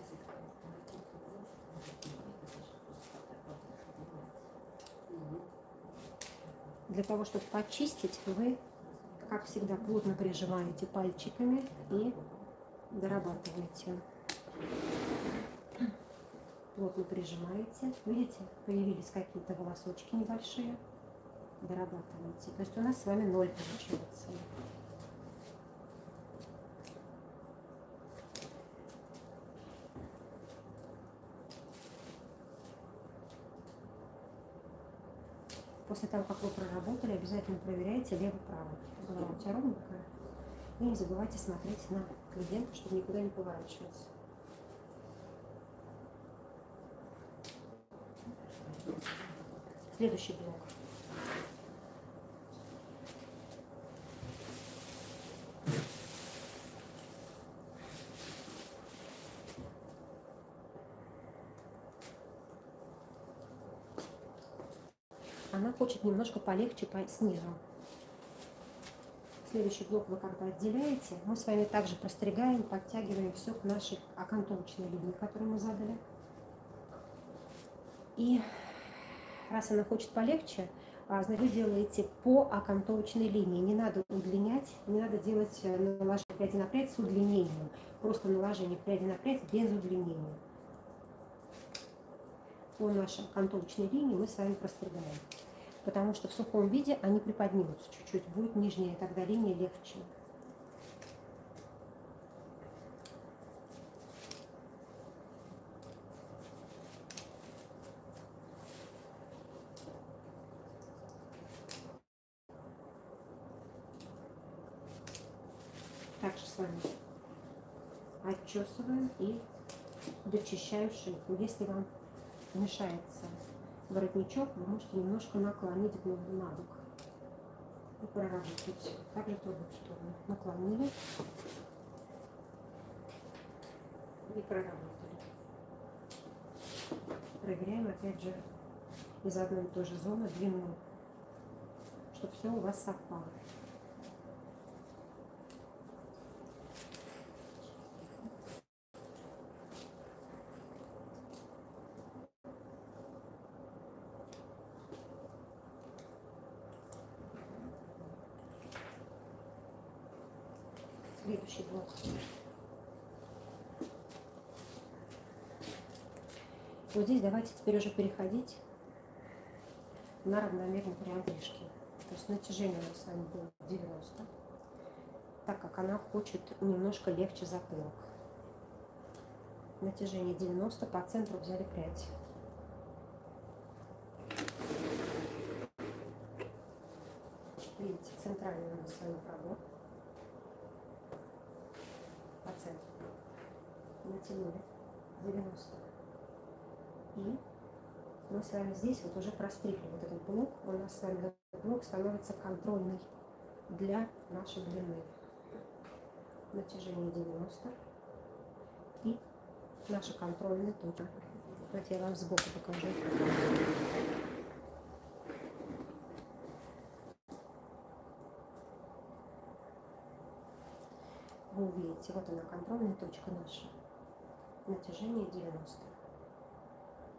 Для того, чтобы почистить, вы, как всегда, плотно прижимаете пальчиками и дорабатываете. Плотно прижимаете. Видите, появились какие-то волосочки небольшие. Дорабатываете. То есть у нас с вами 0 получается. После того, как вы проработали, обязательно проверяйте лево-право. Голова у тебя ровненькая. И не забывайте смотреть на клиента, чтобы никуда не поворачиваться. Следующий блок. Она хочет немножко полегче по снизу. Следующий блок вы когда отделяете, мы с вами также простригаем, подтягиваем все к нашей окантовочной линии, которую мы задали. И раз она хочет полегче, вы делаете по окантовочной линии. Не надо удлинять, не надо делать наложение пряди на прядь с удлинением. Просто наложение пряди на прядь без удлинения. По нашей окантовочной линии мы с вами простригаем. Потому что в сухом виде они приподнимутся чуть-чуть, будет нижняя, тогда линия легче. Также с вами отчесываем и дочищаем шейку, если вам мешается воротничок, вы можете немножко наклонить голову на бок и проработать. Также трубу, чтобы наклонили и проработали. Проверяем опять же из одной и той же зоны длину, чтобы все у вас совпало. Следующий блок. Вот здесь давайте теперь уже переходить на равномерный вариант лишки. То есть натяжение у нас с вами было 90, так как она хочет немножко легче затылок. Натяжение 90, по центру взяли прядь. Видите, центральный у нас с вами пробор. Натянули 90, и мы с вами здесь вот уже простригли вот этот блок. У нас с вами этот блок становится контрольный для нашей длины. Натяжение 90 и наша контрольная точка. Вот я вам сбоку покажу. Вы увидите, вот она, контрольная точка наша. Натяжение 90.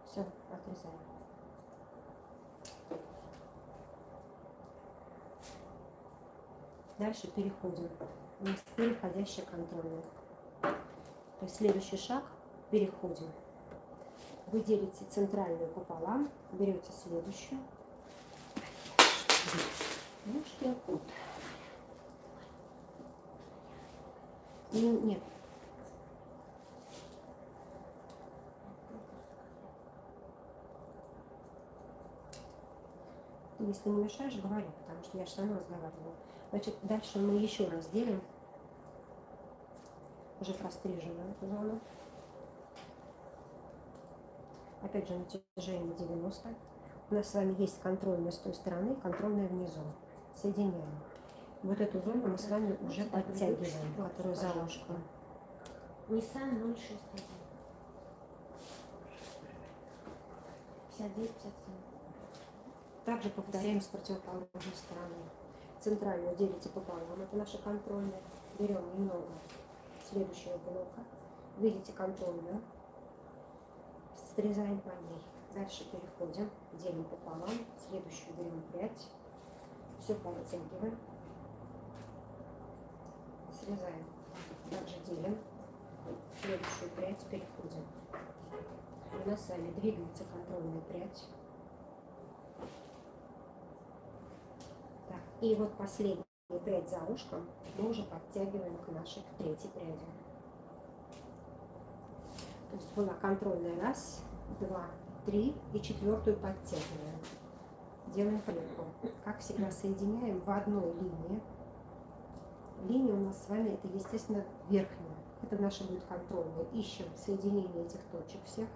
Все, отрезаем. Дальше переходим. У нас переходящая контрольная. То есть следующий шаг. Переходим. Вы делите центральную пополам, берете следующую. Ножки вот. Нет. Ты, если не мешаешь, говори, потому что я же сама разговаривала. Значит, дальше мы еще раз делим. Уже простриженную эту зону. Опять же, натяжение 90. У нас с вами есть контрольная с той стороны, контрольная внизу. Соединяем. Вот эту зону мы с вами уже подтягиваем, которую заложку. Nissan 061. 59-57. Также повторяем с противоположной стороны. Центральную делите пополам. Это наша контрольная. Берем немного следующего блока. Видите контрольную. Срезаем по ней. Дальше переходим. Делим пополам. Следующую берем 5. Все подтягиваем. Срезаем. Также делим. Следующую прядь переходим. У нас сами двигается контрольная прядь. Так, и вот последнюю прядь за ушком мы уже подтягиваем к нашей третьей пряди. То есть была контрольная раз, два, три и четвертую подтягиваем. Делаем клетку. Как всегда, соединяем в одной линии. Линия у нас с вами это, естественно, верхняя. Это наша будет контрольная. Ищем соединение этих точек всех.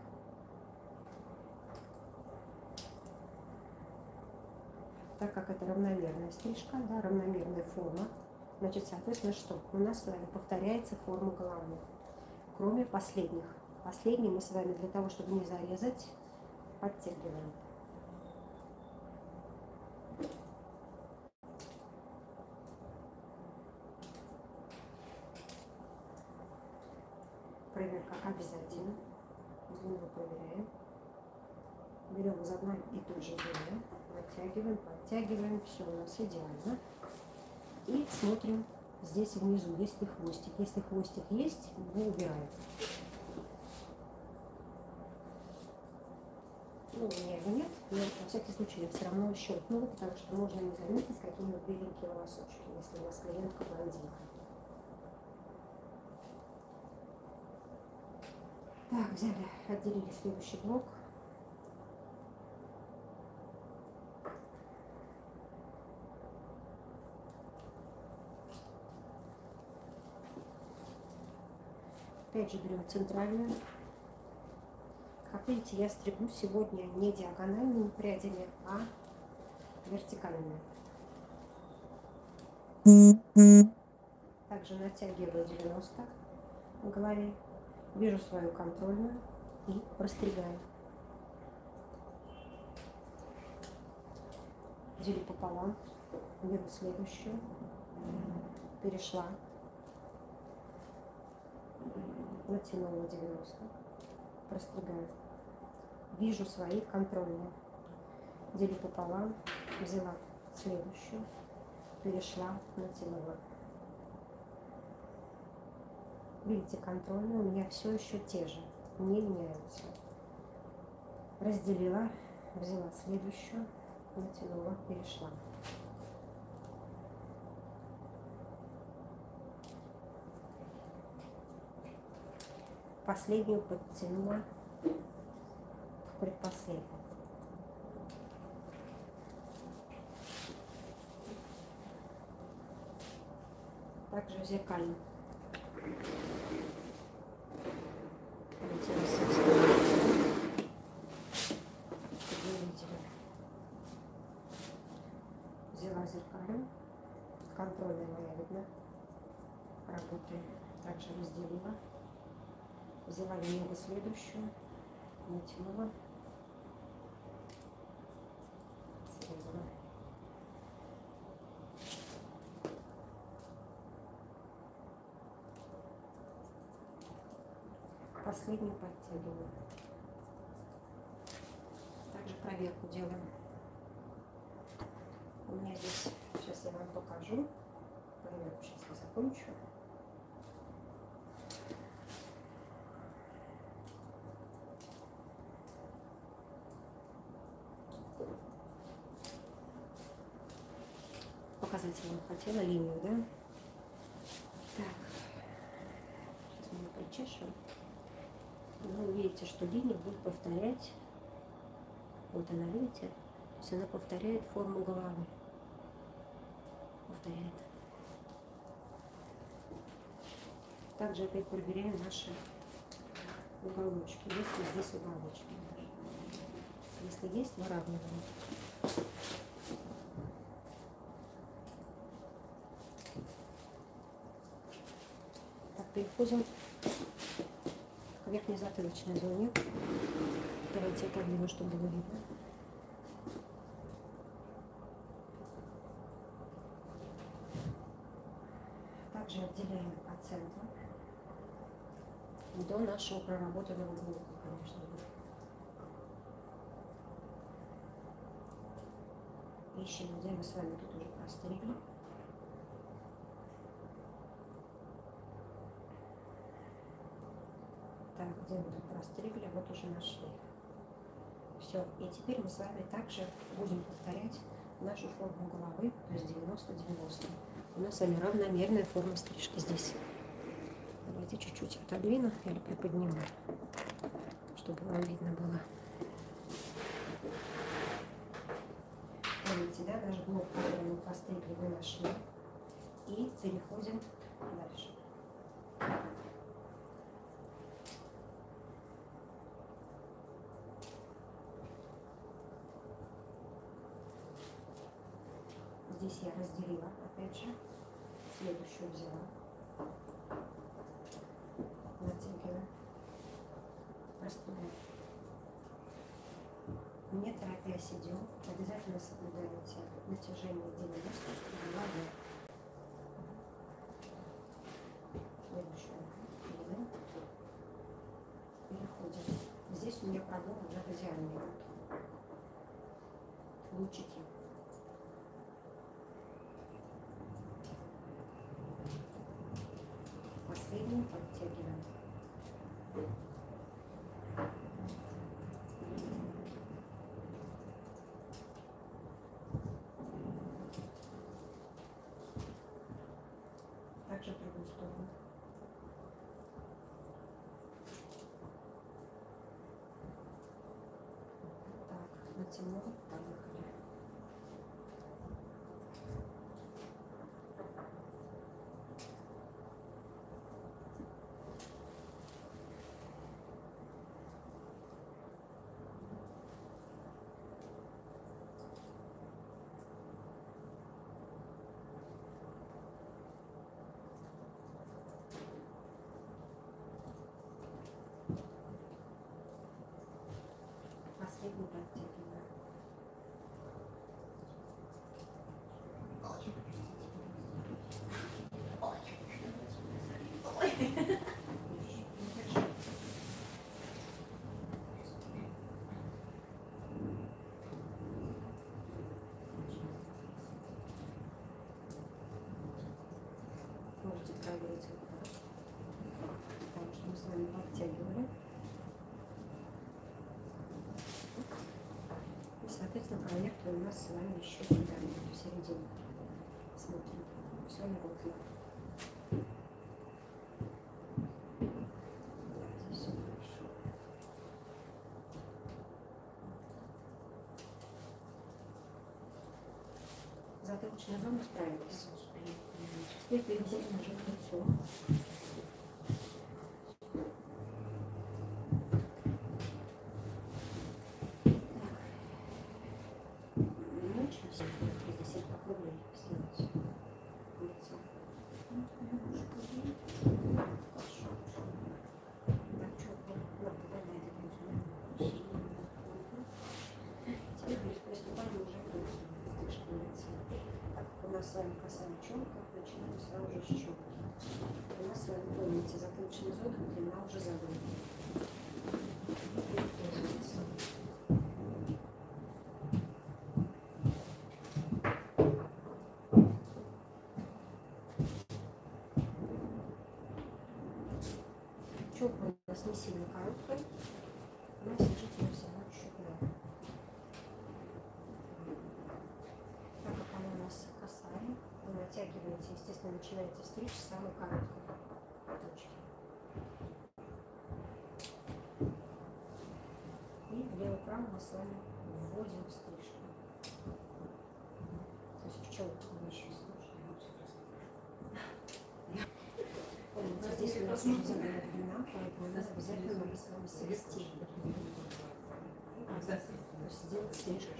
Так как это равномерная стрижка, да, равномерная форма, значит, соответственно, что? У нас с вами повторяется форма головы, кроме последних. Последние мы с вами для того, чтобы не зарезать, подтягиваем. Проверка обязательно. Длину проверяем. Берем из одной и той же длины. Подтягиваем, подтягиваем. Все у нас идеально. И смотрим здесь внизу, есть ли хвостик. Если хвостик есть, его убираем. Ну, у меня его нет, но на всякий случай я все равно щелкнула, потому что можно не заметить, какие мы беленькие волосочки, если у вас клиентка блондинка. Так, взяли, отделили следующий блок. Опять же берем центральную. Как видите, я стригу сегодня не диагональными прядями, а вертикальными. Также натягиваю 90 в голове. Вижу свою контрольную и простригаю. Делю пополам, беру следующую, перешла, натянула 90, простригаю. Вижу свои контрольные. Делю пополам, взяла следующую, перешла, натянула. Видите, контрольные у меня все еще те же, не меняются. Разделила, взяла следующую, натянула, перешла. Последнюю подтянула к предпоследней. Также зеркально. Взяла зеркаль, контрольная моя видна, работаю, также разделила, взяла немного следующую, натянула, срезала. Последнюю подтягиваю. Также проверку делаем. У меня здесь, сейчас я вам покажу. Проверку сейчас я закончу. Показать я вам хотела линию, да? Так. Сейчас мы ее причешем. Вы видите, что линия будет повторять, вот она, видите, то есть она повторяет форму головы, повторяет. Также опять проверяем наши уголочки, если здесь уголочки, если есть, выравниваем. Так, переходим в верхней затылочной зоне. Давайте я подвину, чтобы было видно. Также отделяем от центра до нашего проработанного блока, конечно. Ищем, где мы с вами тут уже простригли. Так, где мы тут простригли, вот уже нашли. Все, и теперь мы с вами также будем повторять нашу форму головы, то есть 90-90. У нас с вами равномерная форма стрижки здесь. Давайте чуть-чуть отодвину или приподниму, чтобы вам видно было. Видите, да, даже блок, который мы постригли, мы нашли. И переходим дальше. Здесь я разделила, опять же, следующую взяла, натягиваю, простыгиваю. Не торопясь идем, обязательно соблюдаете натяжение 90 головы. Следующую делаем. Переходим. Здесь у меня прогон на идеальный. Лучики. Последнюю подтягиваем. Также другую сторону. Так, натянула, поехали. Можете проверить, потому что мы с вами подтягивали. Соответственно, проектор у нас с вами еще сюда, в середине. Смотрим. Все на руке. Да, здесь все хорошо. Затылочная зона справилась. Теперь переходим уже к лицу. Челка у нас не сильно короткая, но сижу ее всего чуть-чуть. Так как она у нас косая, вы натягиваете, естественно, начинаете стричь с самой короткой точки. И лево-право мы с вами вводим в стрижку. То есть в челку мы еще слушаем. Помните, здесь у нас уже поэтому нас обязательно мы с вами свести. То есть сделать стрижку.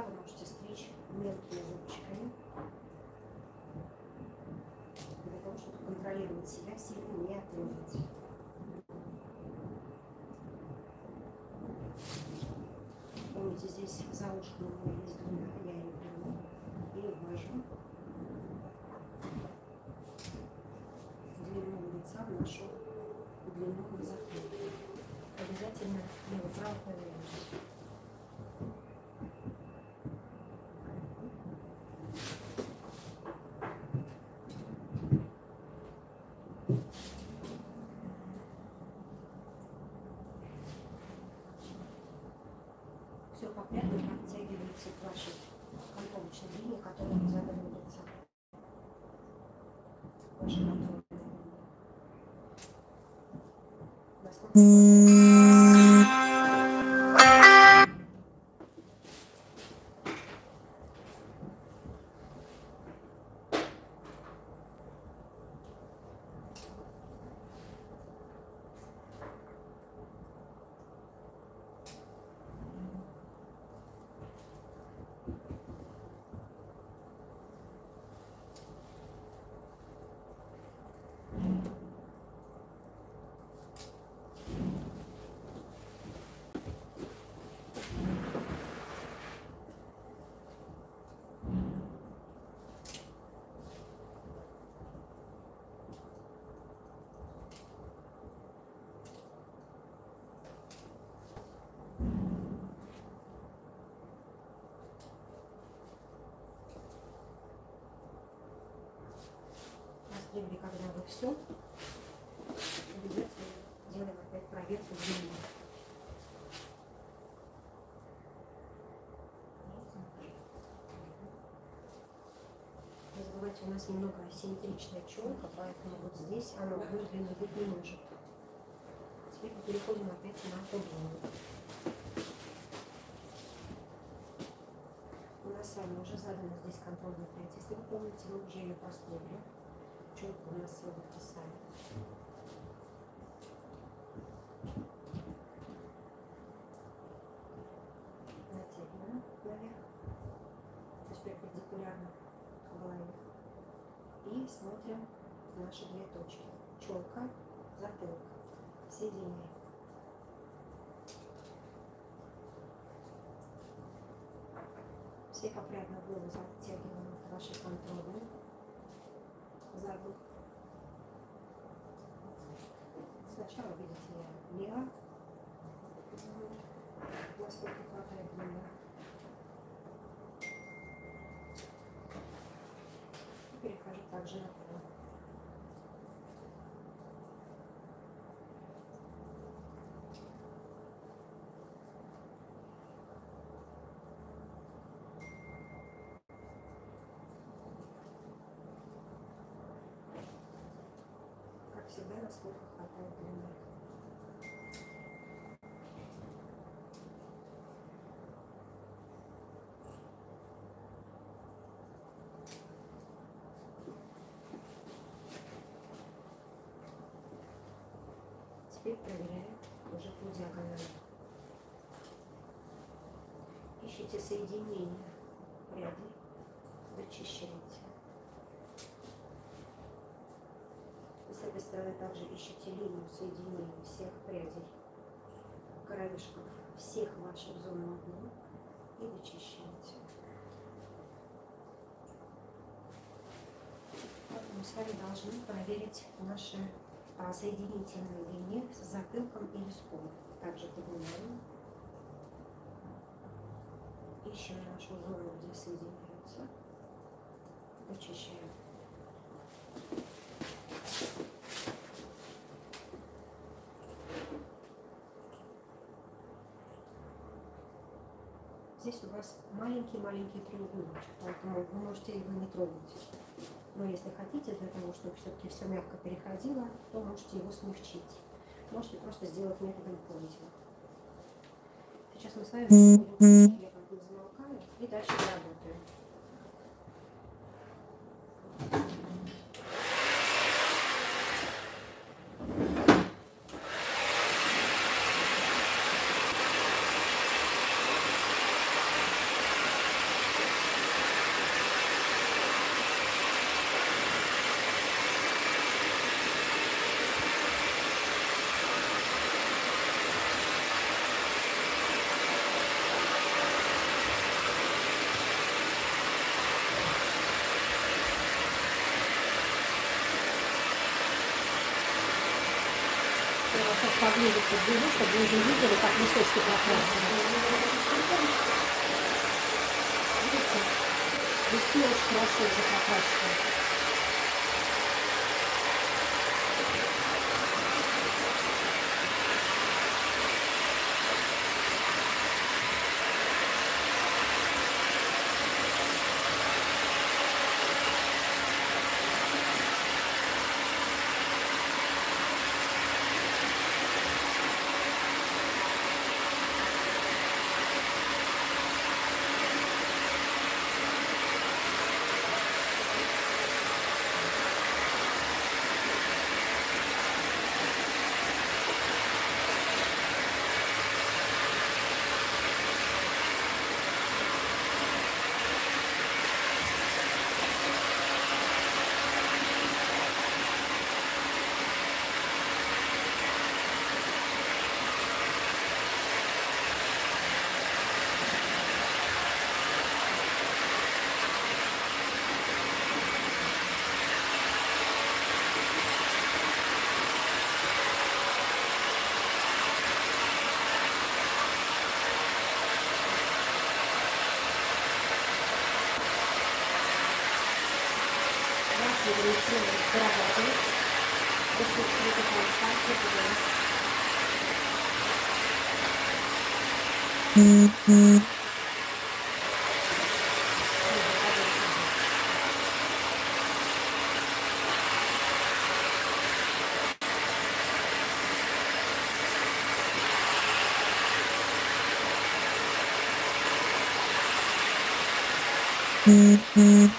конца вы можете стричь мелкими зубчиками, для того, чтобы контролировать себя, сильно не отрывать. Помните, здесь за ушком у меня есть длина, я ее беру и ввожу длину лица в нашу длину глаза. Обязательно левую правую проверим. Когда вы все убедите, делаем опять проверку длины. Не забывайте, у нас немного асимметричная челка, поэтому вот здесь она выглядит не ниже. Теперь мы переходим опять на круглую. У нас с вами уже задана здесь контрольная прядь. Если вы помните, мы уже ее построили. Челку у нас с вами писали. Натягиваем наверх, то есть перпендикулярно к голове. И смотрим наши две точки. Челка, затылок, соединяем. Все опрятно голову затягиваем к вашей контрольной. Задом. Сначала видите я лево, насколько хватает длина. И перехожу также на право. Всегда, насколько хватает длины. Теперь проверяем уже по диагонали. Ищите соединение пряди, дочищаете. С этой стороны также ищите линию соединения всех прядей, краешков всех ваших зон в одну и вычищаете. Мы с вами должны проверить наши соединительные линии с затылком и виском. Также поднимаем, ищем нашу зону, где соединяются, вычищаем. Здесь у вас маленький-маленький треугольничек, поэтому вы можете его не трогать. Но если хотите, для того, чтобы все-таки все мягко переходило, то можете его смягчить. Можете просто сделать методом пользы. Сейчас мы с вами я как бы замолкаю и дальше работаем. я вот сейчас поближе подведу, чтобы вы уже видели, как листочки прокрасили. Видите, листки очень хорошо уже прокрасили. Mm-hmm. Mm-hmm.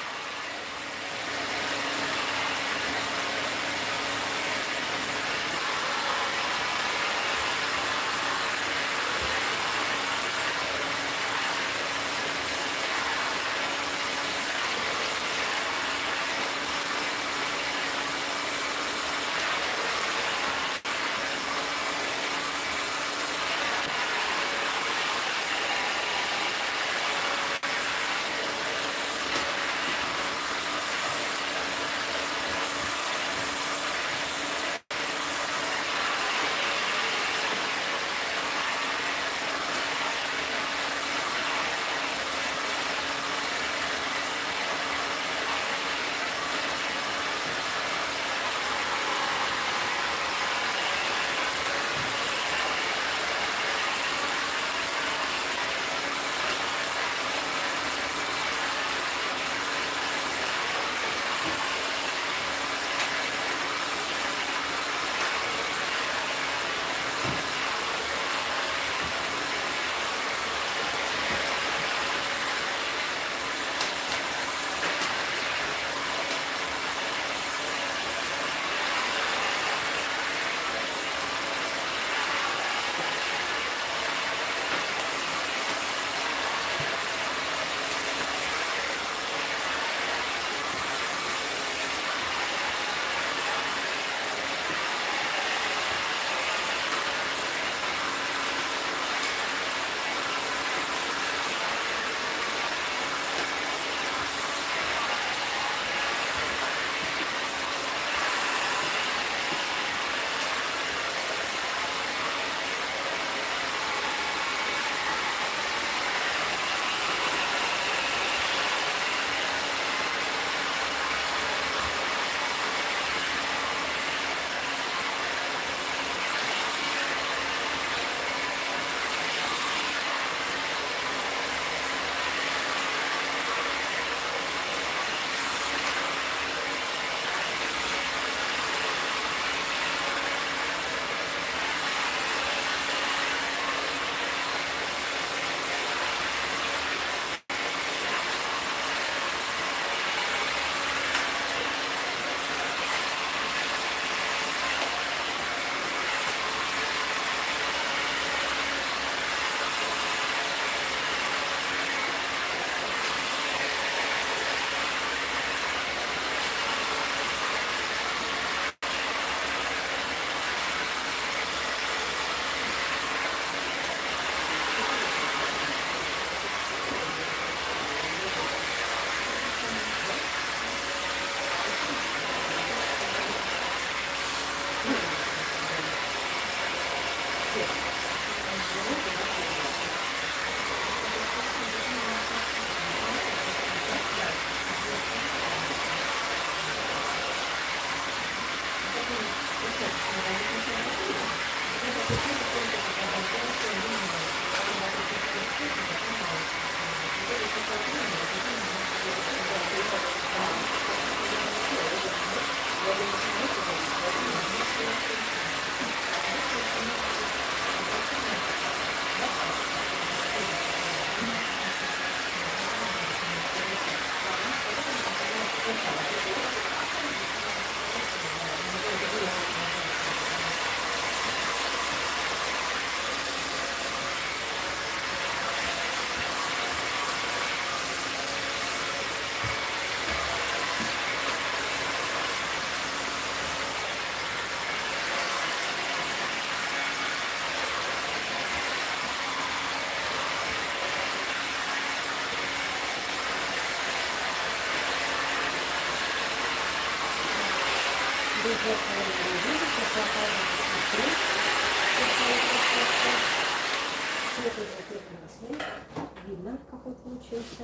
Видно, какой получился.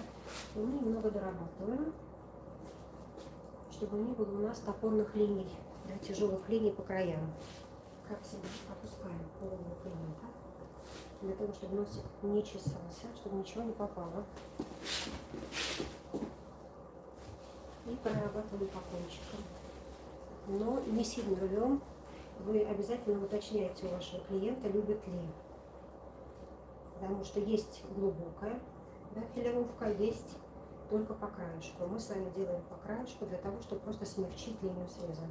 И мы немного дорабатываем, чтобы не было у нас топорных линий, да, тяжелых линий по краям. Как всегда, опускаем половину клиента, для того, чтобы носик не чесался, чтобы ничего не попало. И прорабатываем по кончикам. Но не сильно рвем. Вы обязательно уточняете у вашего клиента, любит ли. Потому что есть глубокая, да, филировка, есть только по краешку. Мы с вами делаем по краешку для того, чтобы просто смягчить линию среза.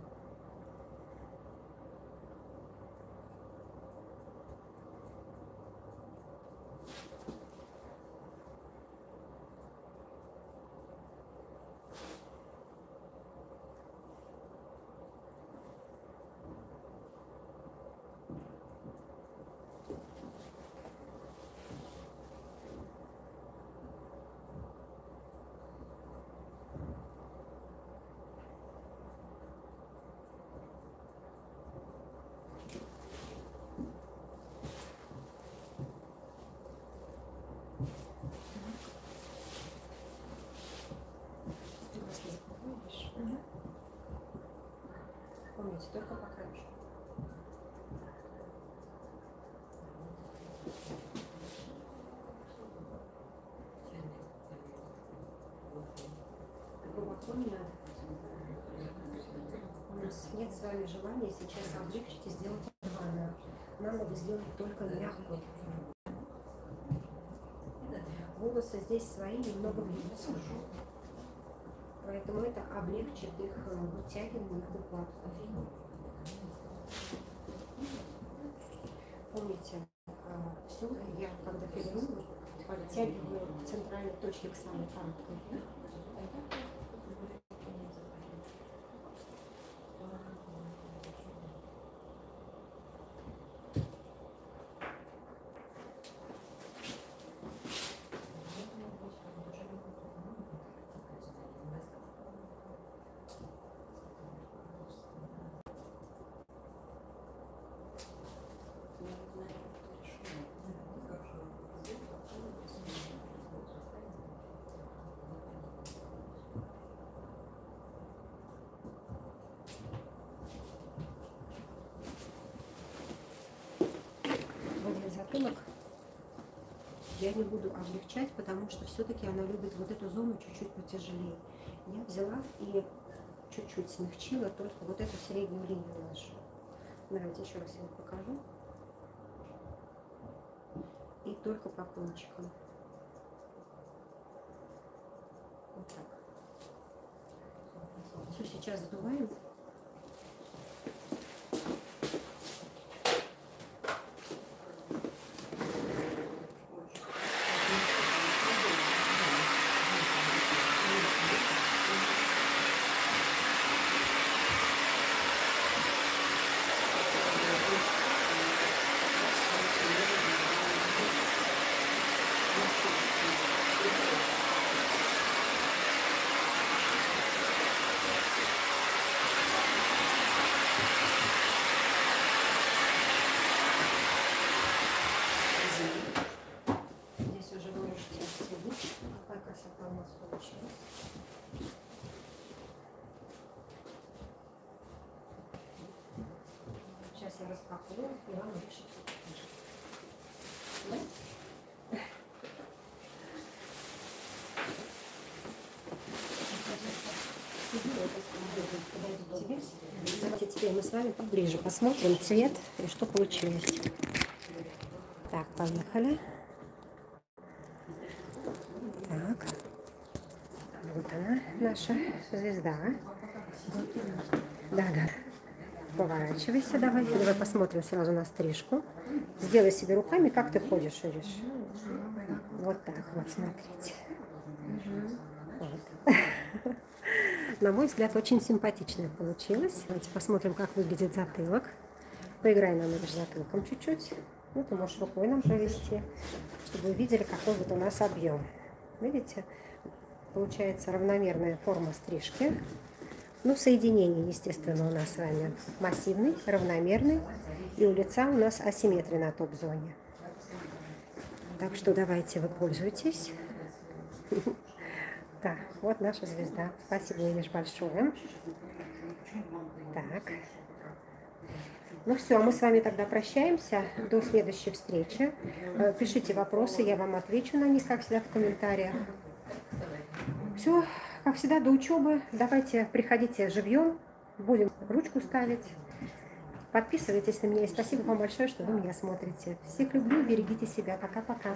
Только по краешку. Глубоко не надо. У нас нет с вами желания сейчас облегчить и сделать рваную. Нам надо сделать только мягкую. Волосы здесь свои немного бьются. Поэтому это облегчит их вытягивание, их укладку. Помните, все, я когда перерываю, подтягиваю центральные точки к самой короткой. Я не буду облегчать, потому что все-таки она любит вот эту зону чуть-чуть потяжелее. Я взяла и чуть-чуть смягчила только вот эту среднюю линию нашу. Давайте еще раз я вам покажу. И только по кончикам. Вот так. Все сейчас сдуваем. сейчас я распакую, и вам лучше все покажу. Давайте теперь мы с вами поближе посмотрим цвет и что получилось. Так, поехали. Так, вот она, наша звезда. Да-да. Поворачивайся, давай посмотрим сразу на стрижку. Сделай себе руками, как ты ходишь, Ириш. Вот так вот, смотрите. Вот. На мой взгляд, очень симпатичная получилась. Давайте посмотрим, как выглядит затылок. Поиграй нам с затылком чуть-чуть. Ну, ты можешь рукой нам провести, чтобы вы видели, какой вот у нас объем. Видите? Получается равномерная форма стрижки. Ну, соединение, естественно, у нас с вами массивный, равномерный. И у лица у нас асимметрия на топ-зоне. Так что давайте вы пользуйтесь. Так, вот наша звезда. Спасибо, Ириш, большое. Так. Ну все, мы с вами тогда прощаемся. До следующей встречи. Пишите вопросы, я вам отвечу на них, как всегда, в комментариях. Все, как всегда, до учебы. Давайте, приходите живьем. Будем ручку ставить. Подписывайтесь на меня. И спасибо вам большое, что вы меня смотрите. Всех люблю, берегите себя. Пока-пока.